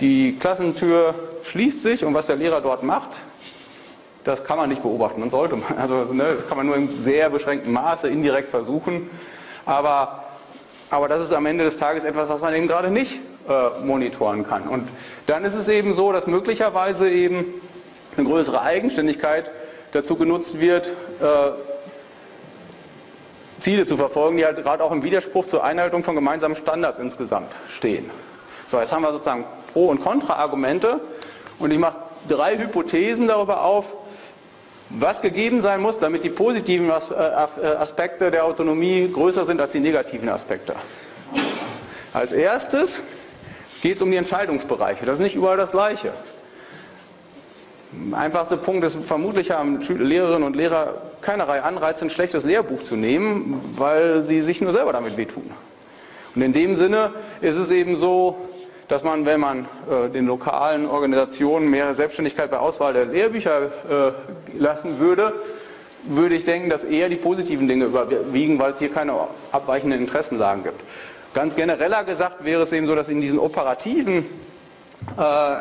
Die Klassentür schließt sich und was der Lehrer dort macht, das kann man nicht beobachten und sollte man. Also, ne, das kann man nur in sehr beschränktem Maße indirekt versuchen. Aber das ist am Ende des Tages etwas, was man eben gerade nicht monitoren kann. Und dann ist es eben so, dass möglicherweise eben eine größere Eigenständigkeit dazu genutzt wird, Ziele zu verfolgen, die halt gerade auch im Widerspruch zur Einhaltung von gemeinsamen Standards insgesamt stehen. So, jetzt haben wir sozusagen Pro- und Kontra-Argumente und ich mache drei Hypothesen darüber auf, was gegeben sein muss, damit die positiven Aspekte der Autonomie größer sind als die negativen Aspekte. Als erstes geht es um die Entscheidungsbereiche. Das ist nicht überall das Gleiche. Einfachster Punkt ist, vermutlich haben Lehrerinnen und Lehrer keinerlei Anreiz, ein schlechtes Lehrbuch zu nehmen, weil sie sich nur selber damit wehtun. Und in dem Sinne ist es eben so, dass man, wenn man den lokalen Organisationen mehr Selbstständigkeit bei Auswahl der Lehrbücher lassen würde, würde ich denken, dass eher die positiven Dinge überwiegen, weil es hier keine abweichenden Interessenlagen gibt. Ganz genereller gesagt wäre es eben so, dass in diesen operativen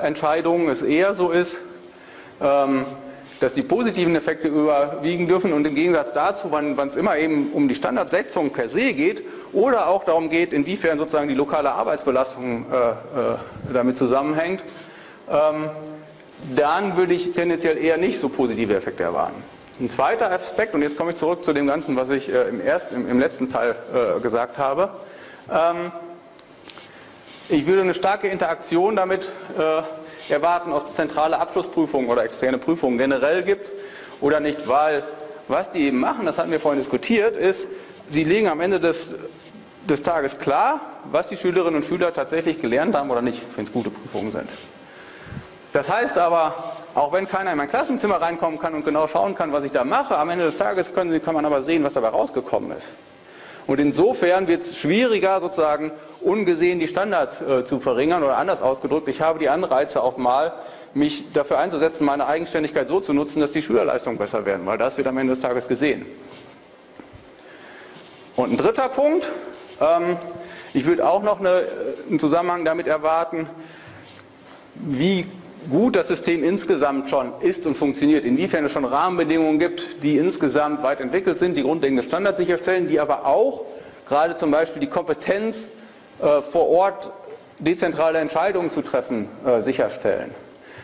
Entscheidungen es eher so ist, dass die positiven Effekte überwiegen dürfen und im Gegensatz dazu, wann es immer eben um die Standardsetzung per se geht oder auch darum geht, inwiefern sozusagen die lokale Arbeitsbelastung damit zusammenhängt, dann würde ich tendenziell eher nicht so positive Effekte erwarten. Ein zweiter Aspekt, und jetzt komme ich zurück zu dem Ganzen, was ich im letzten Teil gesagt habe, ich würde eine starke Interaktion damit erwarten, ob es zentrale Abschlussprüfungen oder externe Prüfungen generell gibt oder nicht, weil was die eben machen, das hatten wir vorhin diskutiert, ist, sie legen am Ende des Tages klar, was die Schülerinnen und Schüler tatsächlich gelernt haben oder nicht, wenn es gute Prüfungen sind. Das heißt aber, auch wenn keiner in mein Klassenzimmer reinkommen kann und genau schauen kann, was ich da mache, am Ende des Tages kann man aber sehen, was dabei rausgekommen ist. Und insofern wird es schwieriger, sozusagen ungesehen die Standards zu verringern oder anders ausgedrückt, ich habe die Anreize auf mal, mich dafür einzusetzen, meine Eigenständigkeit so zu nutzen, dass die Schülerleistungen besser werden, weil das wird am Ende des Tages gesehen. Und ein dritter Punkt, ich würde auch noch einen Zusammenhang damit erwarten, wie gut das System insgesamt schon ist und funktioniert, inwiefern es schon Rahmenbedingungen gibt, die insgesamt weit entwickelt sind, die grundlegende Standards sicherstellen, die aber auch gerade zum Beispiel die Kompetenz vor Ort dezentrale Entscheidungen zu treffen sicherstellen.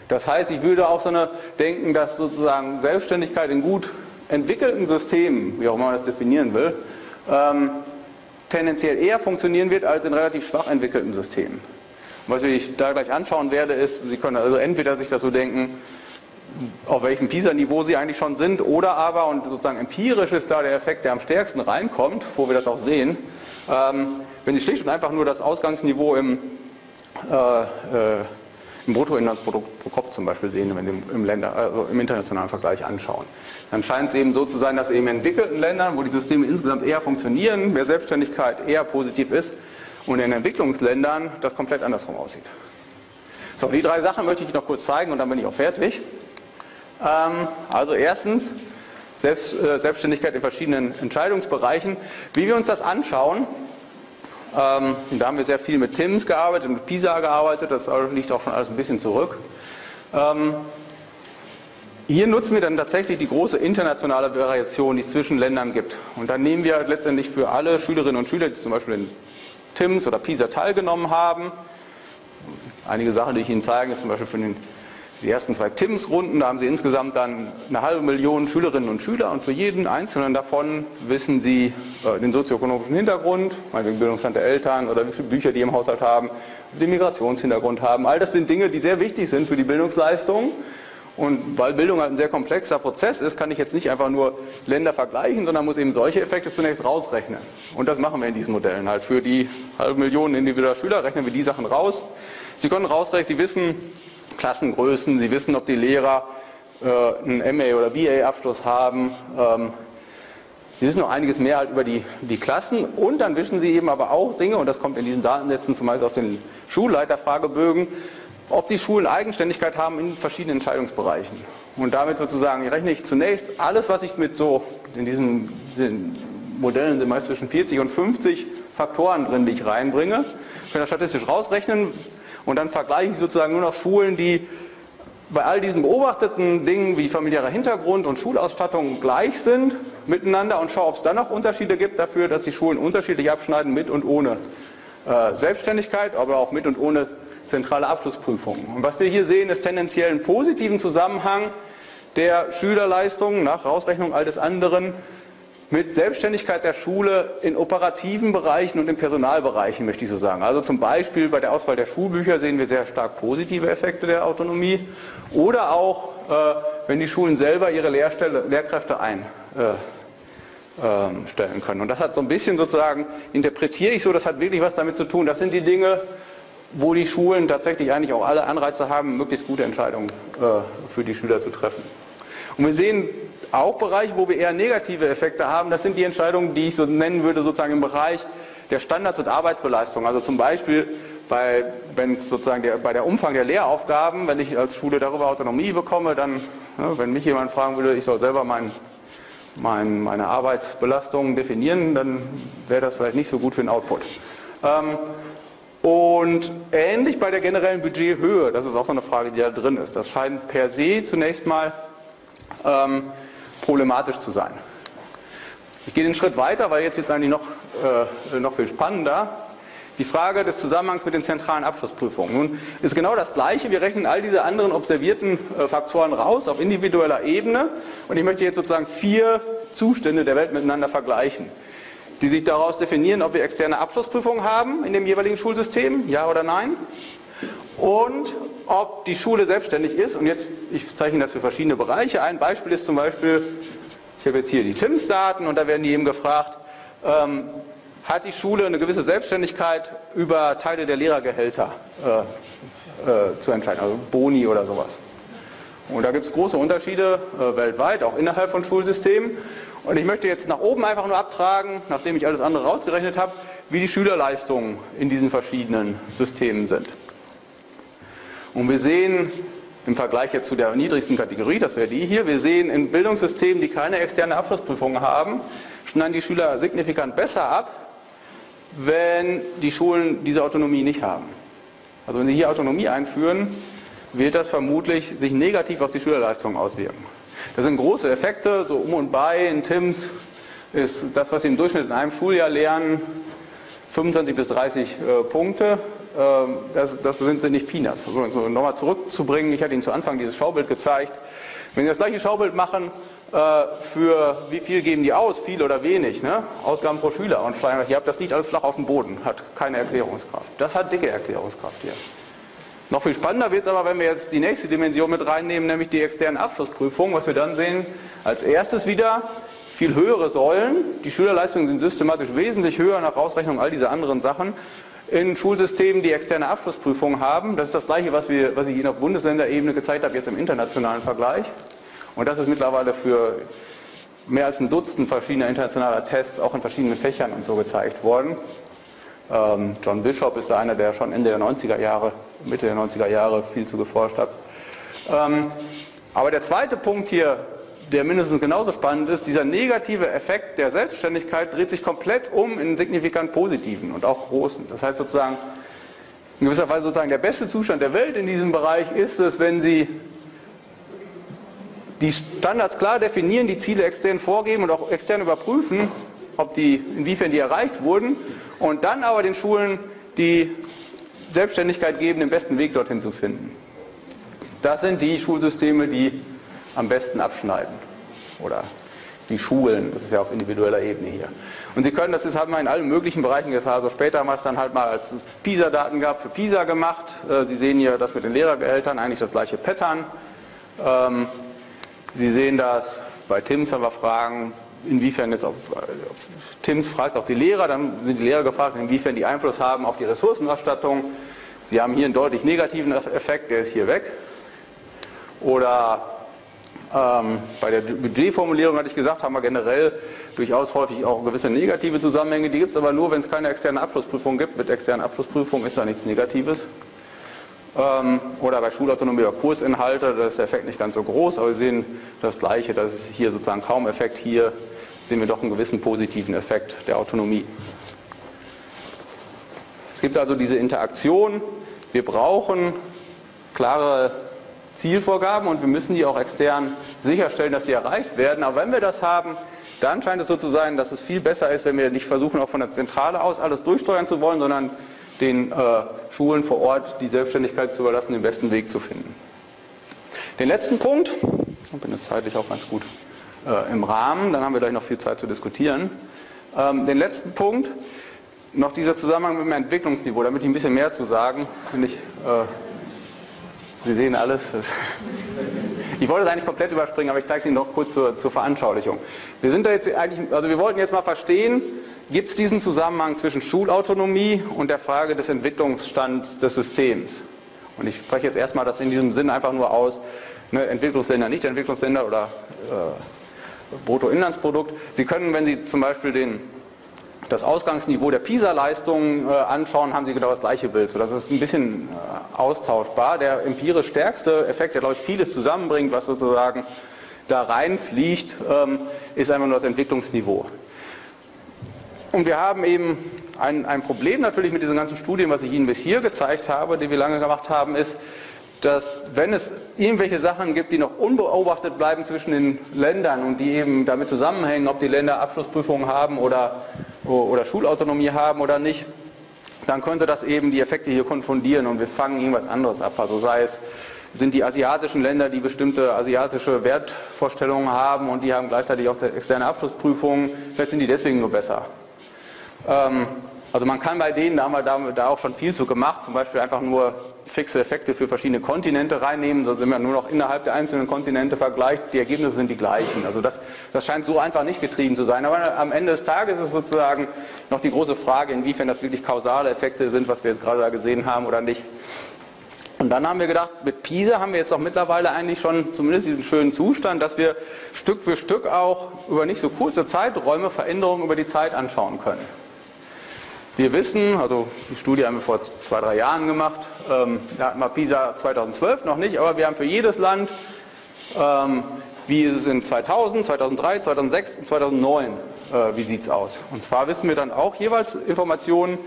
Das heißt, ich würde auch so denken, dass sozusagen Selbstständigkeit in gut entwickelten Systemen, wie auch immer man das definieren will, tendenziell eher funktionieren wird als in relativ schwach entwickelten Systemen. Was ich da gleich anschauen werde, ist, Sie können also entweder sich das so denken, auf welchem PISA-Niveau Sie eigentlich schon sind, oder aber, und sozusagen empirisch ist da der Effekt, der am stärksten reinkommt, wo wir das auch sehen, wenn Sie schlicht und einfach nur das Ausgangsniveau im Bruttoinlandsprodukt pro Kopf zum Beispiel sehen, wenn Sie im internationalen Vergleich anschauen. Dann scheint es eben so zu sein, dass eben in entwickelten Ländern, wo die Systeme insgesamt eher funktionieren, mehr Selbstständigkeit eher positiv ist, und in Entwicklungsländern das komplett andersrum aussieht. So, die drei Sachen möchte ich noch kurz zeigen und dann bin ich auch fertig. Also erstens, Selbstständigkeit in verschiedenen Entscheidungsbereichen. Wie wir uns das anschauen, da haben wir sehr viel mit TIMS gearbeitet, mit PISA gearbeitet, das liegt auch schon alles ein bisschen zurück. Hier nutzen wir dann tatsächlich die große internationale Variation, die es zwischen Ländern gibt. Und dann nehmen wir letztendlich für alle Schülerinnen und Schüler, die zum Beispiel in TIMS oder PISA teilgenommen haben. Einige Sachen, die ich Ihnen zeigen, ist zum Beispiel für die ersten zwei TIMS-Runden, da haben Sie insgesamt dann 500.000 Schülerinnen und Schüler und für jeden einzelnen davon wissen Sie den sozioökonomischen Hintergrund, den Bildungsstand der Eltern oder wie viele Bücher die im Haushalt haben, den Migrationshintergrund haben. All das sind Dinge, die sehr wichtig sind für die Bildungsleistung. Und weil Bildung halt ein sehr komplexer Prozess ist, kann ich jetzt nicht einfach nur Länder vergleichen, sondern muss eben solche Effekte zunächst rausrechnen. Und das machen wir in diesen Modellen halt. Für die 500.000 individueller Schüler rechnen wir die Sachen raus. Sie können rausrechnen, Sie wissen Klassengrößen, Sie wissen, ob die Lehrer einen MA- oder BA-Abschluss haben. Sie wissen noch einiges mehr halt über die Klassen, und dann wissen Sie eben aber auch Dinge, und das kommt in diesen Datensätzen zumeist aus den Schulleiterfragebögen, ob die Schulen Eigenständigkeit haben in verschiedenen Entscheidungsbereichen. Und damit sozusagen rechne ich zunächst alles, was ich mit so in diesen Modellen sind meist zwischen 40 und 50 Faktoren drin, die ich reinbringe, kann das statistisch rausrechnen, und dann vergleiche ich sozusagen nur noch Schulen, die bei all diesen beobachteten Dingen wie familiärer Hintergrund und Schulausstattung gleich sind miteinander, und schaue, ob es dann noch Unterschiede gibt dafür, dass die Schulen unterschiedlich abschneiden mit und ohne Selbstständigkeit, aber auch mit und ohne zentrale Abschlussprüfungen. Und was wir hier sehen, ist tendenziell einen positiven Zusammenhang der Schülerleistungen nach Rausrechnung all des anderen mit Selbstständigkeit der Schule in operativen Bereichen und in Personalbereichen, möchte ich so sagen. Also zum Beispiel bei der Auswahl der Schulbücher sehen wir sehr stark positive Effekte der Autonomie, oder auch, wenn die Schulen selber ihre Lehrkräfte einstellen können. Und das hat so ein bisschen sozusagen, interpretiere ich so, das hat wirklich was damit zu tun. Das sind die Dinge, wo die Schulen tatsächlich eigentlich auch alle Anreize haben, möglichst gute Entscheidungen für die Schüler zu treffen. Und wir sehen auch Bereiche, wo wir eher negative Effekte haben. Das sind die Entscheidungen, die ich so nennen würde, sozusagen im Bereich der Standards und Arbeitsbelastung. Also zum Beispiel bei der Umfang der Lehraufgaben, wenn ich als Schule darüber Autonomie bekomme, dann, ne, wenn mich jemand fragen würde, ich soll selber meine Arbeitsbelastung definieren, dann wäre das vielleicht nicht so gut für den Output. Und ähnlich bei der generellen Budgethöhe, das ist auch so eine Frage, die da drin ist. Das scheint per se zunächst mal problematisch zu sein. Ich gehe den Schritt weiter, weil jetzt eigentlich noch viel spannender. Die Frage des Zusammenhangs mit den zentralen Abschlussprüfungen. Nun ist genau das Gleiche. Wir rechnen all diese anderen observierten Faktoren raus auf individueller Ebene. Und ich möchte jetzt sozusagen 4 Zustände der Welt miteinander vergleichen, die sich daraus definieren, ob wir externe Abschlussprüfungen haben in dem jeweiligen Schulsystem, ja oder nein, und ob die Schule selbstständig ist. Und jetzt, ich zeichne das für verschiedene Bereiche. Ein Beispiel ist zum Beispiel, ich habe jetzt hier die TIMS-Daten, und da werden die eben gefragt, hat die Schule eine gewisse Selbstständigkeit über Teile der Lehrergehälter zu entscheiden, also Boni oder sowas. Und da gibt es große Unterschiede weltweit, auch innerhalb von Schulsystemen. Und ich möchte jetzt nach oben einfach nur abtragen, nachdem ich alles andere rausgerechnet habe, wie die Schülerleistungen in diesen verschiedenen Systemen sind. Und wir sehen im Vergleich jetzt zu der niedrigsten Kategorie, das wäre die hier, wir sehen in Bildungssystemen, die keine externe Abschlussprüfung haben, schneiden die Schüler signifikant besser ab, wenn die Schulen diese Autonomie nicht haben. Also wenn sie hier Autonomie einführen, wird das vermutlich sich negativ auf die Schülerleistung auswirken. Das sind große Effekte, so um und bei. In TIMS ist das, was sie im Durchschnitt in einem Schuljahr lernen, 25 bis 30 Punkte. Das sind nicht Peanuts. Also, um nochmal zurückzubringen, ich hatte Ihnen zu Anfang dieses Schaubild gezeigt. Wenn Sie das gleiche Schaubild machen, für wie viel geben die aus, viel oder wenig, ne? Ausgaben pro Schüler, und schreiben, ihr habt das nicht alles flach auf dem Boden, hat keine Erklärungskraft. Das hat dicke Erklärungskraft hier. Noch viel spannender wird es aber, wenn wir jetzt die nächste Dimension mit reinnehmen, nämlich die externen Abschlussprüfungen. Was wir dann sehen, als erstes wieder viel höhere Säulen. Die Schülerleistungen sind systematisch wesentlich höher nach Ausrechnung all dieser anderen Sachen in Schulsystemen, die externe Abschlussprüfungen haben. Das ist das Gleiche, was ich Ihnen auf Bundesländerebene gezeigt habe, jetzt im internationalen Vergleich. Und das ist mittlerweile für mehr als ein Dutzend verschiedener internationaler Tests, auch in verschiedenen Fächern und so, gezeigt worden. John Bishop ist da einer, der schon Mitte der 90er Jahre viel zu geforscht hat. Aber der zweite Punkt hier, der mindestens genauso spannend ist, dieser negative Effekt der Selbstständigkeit dreht sich komplett um in signifikant positiven und auch großen. Das heißt sozusagen, in gewisser Weise sozusagen der beste Zustand der Welt in diesem Bereich ist es, wenn Sie die Standards klar definieren, die Ziele extern vorgeben und auch extern überprüfen, inwiefern die erreicht wurden, und dann aber den Schulen die Selbstständigkeit geben, den besten Weg dorthin zu finden. Das sind die Schulsysteme, die am besten abschneiden, oder die Schulen, das ist ja auf individueller Ebene hier. Und Sie können, das ist halt mal in allen möglichen Bereichen, also später haben wir es dann halt mal, als es PISA-Daten gab, für PISA gemacht. Sie sehen hier das mit den Lehrergehältern, eigentlich das gleiche Pattern. Sie sehen das, bei TIMS haben wir Fragen, inwiefern jetzt TIMS fragt auch die Lehrer, dann sind die Lehrer gefragt, inwiefern die Einfluss haben auf die Ressourcenausstattung. Sie haben hier einen deutlich negativen Effekt, der ist hier weg. Oder Bei der Budgetformulierung hatte ich gesagt, haben wir generell durchaus häufig auch gewisse negative Zusammenhänge. Die gibt es aber nur, wenn es keine externe Abschlussprüfung gibt. Mit externen Abschlussprüfungen ist da nichts Negatives. Oder bei Schulautonomie oder Kursinhalte, da ist der Effekt nicht ganz so groß, aber wir sehen das Gleiche, das ist hier sozusagen kaum Effekt, hier sehen wir doch einen gewissen positiven Effekt der Autonomie. Es gibt also diese Interaktion, wir brauchen klare Zielvorgaben und wir müssen die auch extern sicherstellen, dass die erreicht werden, aber wenn wir das haben, dann scheint es so zu sein, dass es viel besser ist, wenn wir nicht versuchen, auch von der Zentrale aus alles durchsteuern zu wollen, sondern den Schulen vor Ort die Selbstständigkeit zu überlassen, den besten Weg zu finden. Den letzten Punkt, ich bin jetzt zeitlich auch ganz gut im Rahmen, dann haben wir gleich noch viel Zeit zu diskutieren. Den letzten Punkt, noch dieser Zusammenhang mit dem Entwicklungsniveau, damit ich ein bisschen mehr zu sagen, wenn ich, Sie sehen alles. Ich wollte es eigentlich komplett überspringen, aber ich zeige es Ihnen noch kurz zur Veranschaulichung. Wir sind da jetzt eigentlich, also wir wollten jetzt mal verstehen, gibt es diesen Zusammenhang zwischen Schulautonomie und der Frage des Entwicklungsstands des Systems? Und ich spreche jetzt erstmal das in diesem Sinn einfach nur aus, ne, Entwicklungsländer, Nicht-Entwicklungsländer oder Bruttoinlandsprodukt. Sie können, wenn Sie zum Beispiel das Ausgangsniveau der PISA-Leistungen anschauen, haben Sie genau das gleiche Bild. So, das ist ein bisschen austauschbar. Der empirisch stärkste Effekt, der, glaube ich, vieles zusammenbringt, was sozusagen da reinfliegt, ist einfach nur das Entwicklungsniveau. Und wir haben eben ein Problem natürlich mit diesen ganzen Studien, was ich Ihnen bis hier gezeigt habe, die wir lange gemacht haben, ist, dass wenn es irgendwelche Sachen gibt, die noch unbeobachtet bleiben zwischen den Ländern und die eben damit zusammenhängen, ob die Länder Abschlussprüfungen haben oder Schulautonomie haben oder nicht, dann könnte das eben die Effekte hier konfundieren und wir fangen irgendwas anderes ab. Also sei es, sind die asiatischen Länder, die bestimmte asiatische Wertvorstellungen haben und die haben gleichzeitig auch externe Abschlussprüfungen, vielleicht sind die deswegen nur besser. Also man kann bei denen, da haben wir da auch schon viel zu gemacht, zum Beispiel einfach nur fixe Effekte für verschiedene Kontinente reinnehmen, sonst sind wir nur noch innerhalb der einzelnen Kontinente vergleicht, die Ergebnisse sind die gleichen. Also das scheint so einfach nicht getrieben zu sein. Aber am Ende des Tages ist es sozusagen noch die große Frage, inwiefern das wirklich kausale Effekte sind, was wir jetzt gerade da gesehen haben oder nicht. Und dann haben wir gedacht, mit PISA haben wir jetzt auch mittlerweile eigentlich schon zumindest diesen schönen Zustand, dass wir Stück für Stück auch über nicht so kurze Zeiträume Veränderungen über die Zeit anschauen können. Wir wissen, also die Studie haben wir vor 2-3 Jahren gemacht, da hatten wir PISA 2012 noch nicht, aber wir haben für jedes Land, wie ist es in 2000, 2003, 2006 und 2009, wie sieht es aus. Und zwar wissen wir dann auch jeweils Informationen,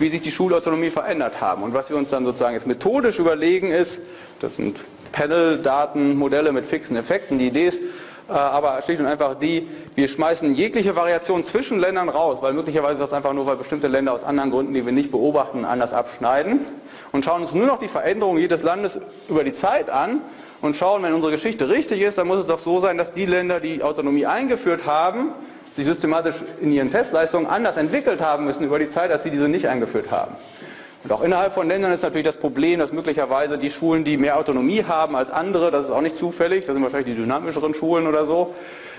wie sich die Schulautonomie verändert haben. Und was wir uns dann sozusagen jetzt methodisch überlegen ist, das sind Panel-Daten, Modelle mit fixen Effekten, die Idee ist, aber schlicht und einfach die, wir schmeißen jegliche Variation zwischen Ländern raus, weil möglicherweise das einfach nur, weil bestimmte Länder aus anderen Gründen, die wir nicht beobachten, anders abschneiden und schauen uns nur noch die Veränderung jedes Landes über die Zeit an und schauen, wenn unsere Geschichte richtig ist, dann muss es doch so sein, dass die Länder, die Autonomie eingeführt haben, sich systematisch in ihren Testleistungen anders entwickelt haben müssen über die Zeit, als sie diese nicht eingeführt haben. Und auch innerhalb von Ländern ist natürlich das Problem, dass möglicherweise die Schulen, die mehr Autonomie haben als andere, das ist auch nicht zufällig, das sind wahrscheinlich die dynamischeren Schulen oder so,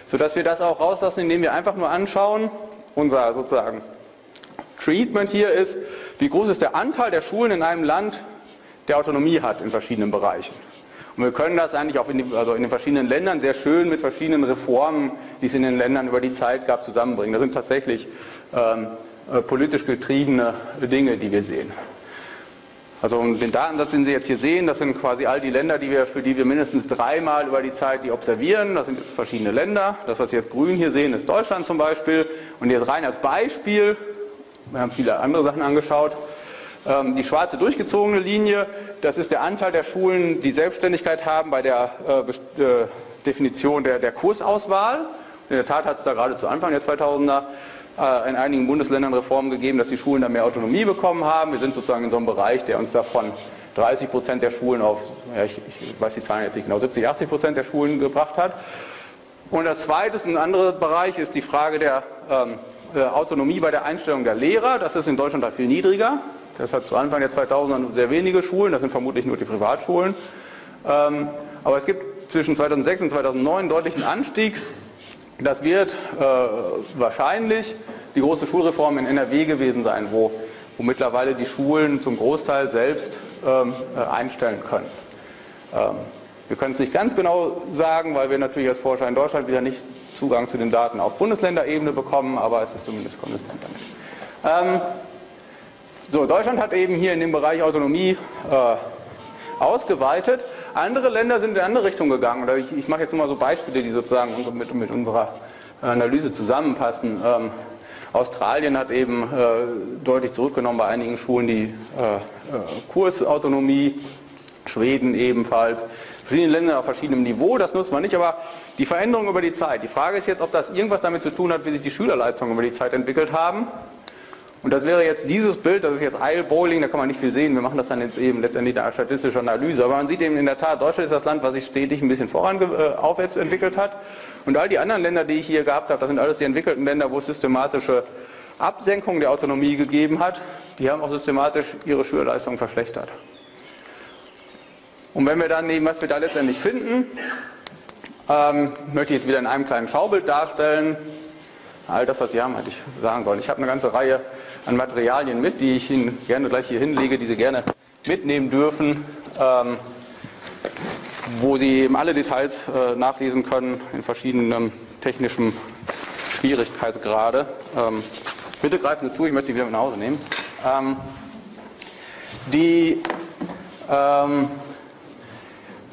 sodass wir das auch rauslassen, indem wir einfach nur anschauen, unser sozusagen Treatment hier ist, wie groß ist der Anteil der Schulen in einem Land, der Autonomie hat in verschiedenen Bereichen. Und wir können das eigentlich auch in den verschiedenen Ländern sehr schön mit verschiedenen Reformen, die es in den Ländern über die Zeit gab, zusammenbringen. Das sind tatsächlich politisch getriebene Dinge, die wir sehen. Also den Datensatz, den Sie jetzt hier sehen, das sind quasi all die Länder, für die wir mindestens 3-mal über die Zeit die observieren. Das sind jetzt verschiedene Länder. Das, was Sie jetzt grün hier sehen, ist Deutschland zum Beispiel. Und jetzt rein als Beispiel, wir haben viele andere Sachen angeschaut, die schwarze durchgezogene Linie, das ist der Anteil der Schulen, die Selbstständigkeit haben bei der Definition der Kursauswahl. In der Tat hat es da gerade zu Anfang der 2000er in einigen Bundesländern Reformen gegeben, dass die Schulen da mehr Autonomie bekommen haben. Wir sind sozusagen in so einem Bereich, der uns da von 30% der Schulen auf, ja, ich weiß die Zahlen jetzt nicht genau, 70-80% der Schulen gebracht hat. Und das zweite, ein anderer Bereich, ist die Frage der Autonomie bei der Einstellung der Lehrer. Das ist in Deutschland da viel niedriger. Das hat zu Anfang der 2000er sehr wenige Schulen, das sind vermutlich nur die Privatschulen. Aber es gibt zwischen 2006 und 2009 einen deutlichen Anstieg. Das wird wahrscheinlich die große Schulreform in NRW gewesen sein, wo mittlerweile die Schulen zum Großteil selbst einstellen können. Wir können es nicht ganz genau sagen, weil wir natürlich als Forscher in Deutschland wieder nicht Zugang zu den Daten auf Bundesländerebene bekommen, aber es ist zumindest konsistent damit. So, Deutschland hat eben hier in dem Bereich Autonomie ausgeweitet. Andere Länder sind in eine andere Richtung gegangen. Ich mache jetzt nur mal so Beispiele, die sozusagen mit unserer Analyse zusammenpassen. Australien hat eben deutlich zurückgenommen bei einigen Schulen die Kursautonomie, Schweden ebenfalls. Verschiedene Länder auf verschiedenem Niveau, das nutzen wir nicht, aber die Veränderung über die Zeit. Die Frage ist jetzt, ob das irgendwas damit zu tun hat, wie sich die Schülerleistungen über die Zeit entwickelt haben. Und das wäre jetzt dieses Bild, das ist jetzt Eilbowling, da kann man nicht viel sehen, wir machen das dann jetzt eben letztendlich eine statistische Analyse. Aber man sieht eben in der Tat, Deutschland ist das Land, was sich stetig ein bisschen aufwärts entwickelt hat. Und all die anderen Länder, die ich hier gehabt habe, das sind alles die entwickelten Länder, wo es systematische Absenkung der Autonomie gegeben hat. Die haben auch systematisch ihre Schülerleistung verschlechtert. Und wenn wir dann nehmen, was wir da letztendlich finden, möchte ich jetzt wieder in einem kleinen Schaubild darstellen. All das, was Sie haben, hätte ich sagen sollen. Ich habe eine ganze Reihe an Materialien mit, die ich Ihnen gerne gleich hier hinlege, die Sie gerne mitnehmen dürfen, wo Sie eben alle Details nachlesen können in verschiedenen technischen Schwierigkeitsgrade. Bitte greifen Sie zu, ich möchte Sie wieder mit nach Hause nehmen.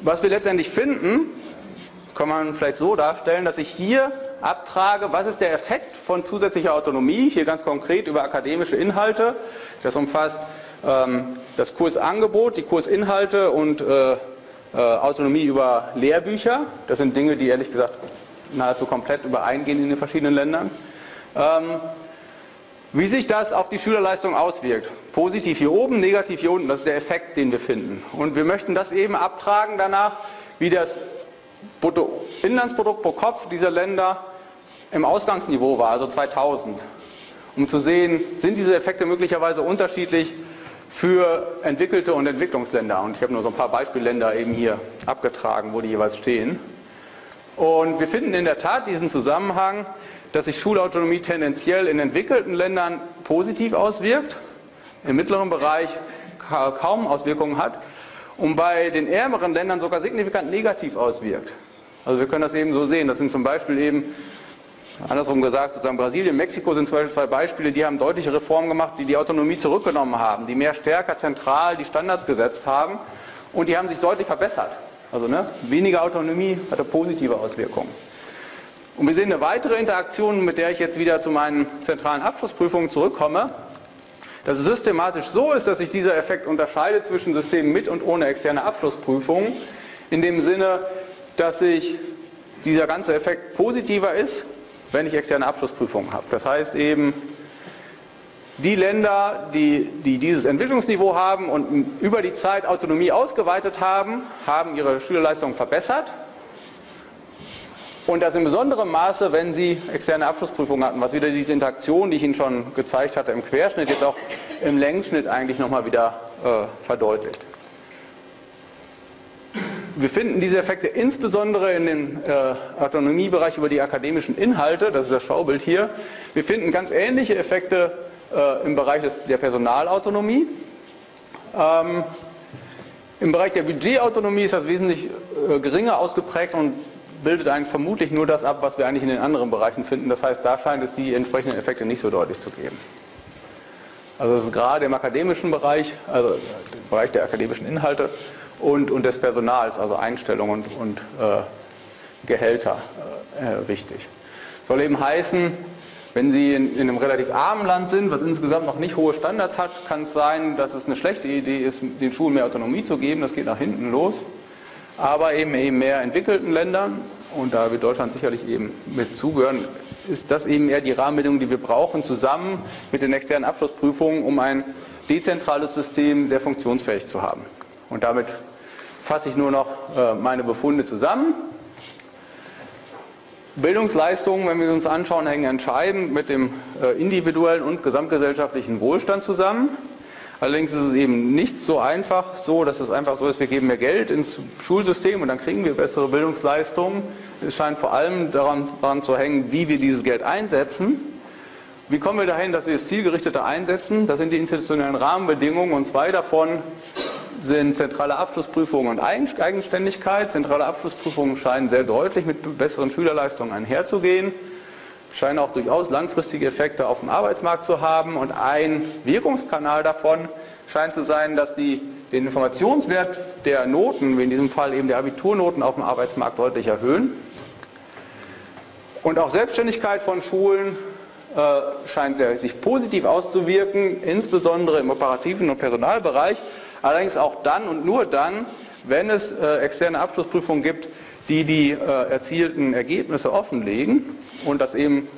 Was wir letztendlich finden, kann man vielleicht so darstellen, dass ich hier abtrage, was ist der Effekt von zusätzlicher Autonomie, hier ganz konkret über akademische Inhalte. Das umfasst das Kursangebot, die Kursinhalte und Autonomie über Lehrbücher. Das sind Dinge, die ehrlich gesagt nahezu komplett übereingehen in den verschiedenen Ländern. Wie sich das auf die Schülerleistung auswirkt. Positiv hier oben, negativ hier unten, das ist der Effekt, den wir finden. Und wir möchten das eben abtragen danach, wie das Bruttoinlandsprodukt pro Kopf dieser Länder im Ausgangsniveau war, also 2000, um zu sehen, sind diese Effekte möglicherweise unterschiedlich für entwickelte und Entwicklungsländer. Und ich habe nur so ein paar Beispielländer eben hier abgetragen, wo die jeweils stehen. Und wir finden in der Tat diesen Zusammenhang, dass sich Schulautonomie tendenziell in entwickelten Ländern positiv auswirkt, im mittleren Bereich kaum Auswirkungen hat, und bei den ärmeren Ländern sogar signifikant negativ auswirkt. Also wir können das eben so sehen, das sind zum Beispiel eben, andersrum gesagt, sozusagen Brasilien, Mexiko sind zum Beispiel zwei Beispiele, die haben deutliche Reformen gemacht, die die Autonomie zurückgenommen haben, die mehr stärker zentral die Standards gesetzt haben und die haben sich deutlich verbessert. Also weniger Autonomie hatte positive Auswirkungen. Und wir sehen eine weitere Interaktion, mit der ich jetzt wieder zu meinen zentralen Abschlussprüfungen zurückkomme, dass es systematisch so ist, dass sich dieser Effekt unterscheidet zwischen Systemen mit und ohne externe Abschlussprüfungen, in dem Sinne, dass sich dieser ganze Effekt positiver ist, wenn ich externe Abschlussprüfungen habe. Das heißt eben, die Länder, die dieses Entwicklungsniveau haben und über die Zeit Autonomie ausgeweitet haben, haben ihre Schülerleistungen verbessert. Und das in besonderem Maße, wenn Sie externe Abschlussprüfungen hatten, was wieder diese Interaktion, die ich Ihnen schon gezeigt hatte im Querschnitt, jetzt auch im Längsschnitt eigentlich nochmal wieder verdeutlicht. Wir finden diese Effekte insbesondere in dem Autonomiebereich über die akademischen Inhalte, das ist das Schaubild hier. Wir finden ganz ähnliche Effekte im Bereich der Personalautonomie. Im Bereich der Budgetautonomie ist das wesentlich geringer ausgeprägt und bildet eigentlich vermutlich nur das ab, was wir eigentlich in den anderen Bereichen finden. Das heißt, da scheint es die entsprechenden Effekte nicht so deutlich zu geben. Also das ist gerade im akademischen Bereich, also im Bereich der akademischen Inhalte und des Personals, also Einstellungen und Gehälter wichtig. Soll eben heißen, wenn Sie in einem relativ armen Land sind, was insgesamt noch nicht hohe Standards hat, kann es sein, dass es eine schlechte Idee ist, den Schulen mehr Autonomie zu geben. Das geht nach hinten los. Aber eben in mehr entwickelten Ländern, und da wird Deutschland sicherlich eben mit zugehören, ist das eben eher die Rahmenbedingung, die wir brauchen, zusammen mit den externen Abschlussprüfungen, um ein dezentrales System sehr funktionsfähig zu haben. Und damit fasse ich nur noch meine Befunde zusammen. Bildungsleistungen, wenn wir uns anschauen, hängen entscheidend mit dem individuellen und gesamtgesellschaftlichen Wohlstand zusammen. Allerdings ist es eben nicht so einfach so, dass es einfach so ist, wir geben mehr Geld ins Schulsystem und dann kriegen wir bessere Bildungsleistungen. Es scheint vor allem daran zu hängen, wie wir dieses Geld einsetzen. Wie kommen wir dahin, dass wir es zielgerichteter einsetzen? Das sind die institutionellen Rahmenbedingungen und zwei davon sind zentrale Abschlussprüfungen und Eigenständigkeit. Zentrale Abschlussprüfungen scheinen sehr deutlich mit besseren Schülerleistungen einherzugehen, scheinen auch durchaus langfristige Effekte auf dem Arbeitsmarkt zu haben. Und ein Wirkungskanal davon scheint zu sein, dass den Informationswert der Noten, wie in diesem Fall eben der Abiturnoten, auf dem Arbeitsmarkt deutlich erhöhen. Und auch Selbstständigkeit von Schulen scheint sich positiv auszuwirken, insbesondere im operativen und Personalbereich. Allerdings auch dann und nur dann, wenn es externe Abschlussprüfungen gibt, die die erzielten Ergebnisse offenlegen, und das eben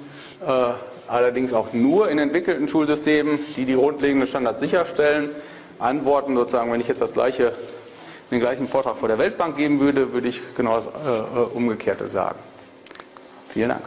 allerdings auch nur in entwickelten Schulsystemen, die grundlegenden Standards sicherstellen. Antworten sozusagen, wenn ich jetzt den gleichen Vortrag vor der Weltbank geben würde, würde ich genau das Umgekehrte sagen. Vielen Dank.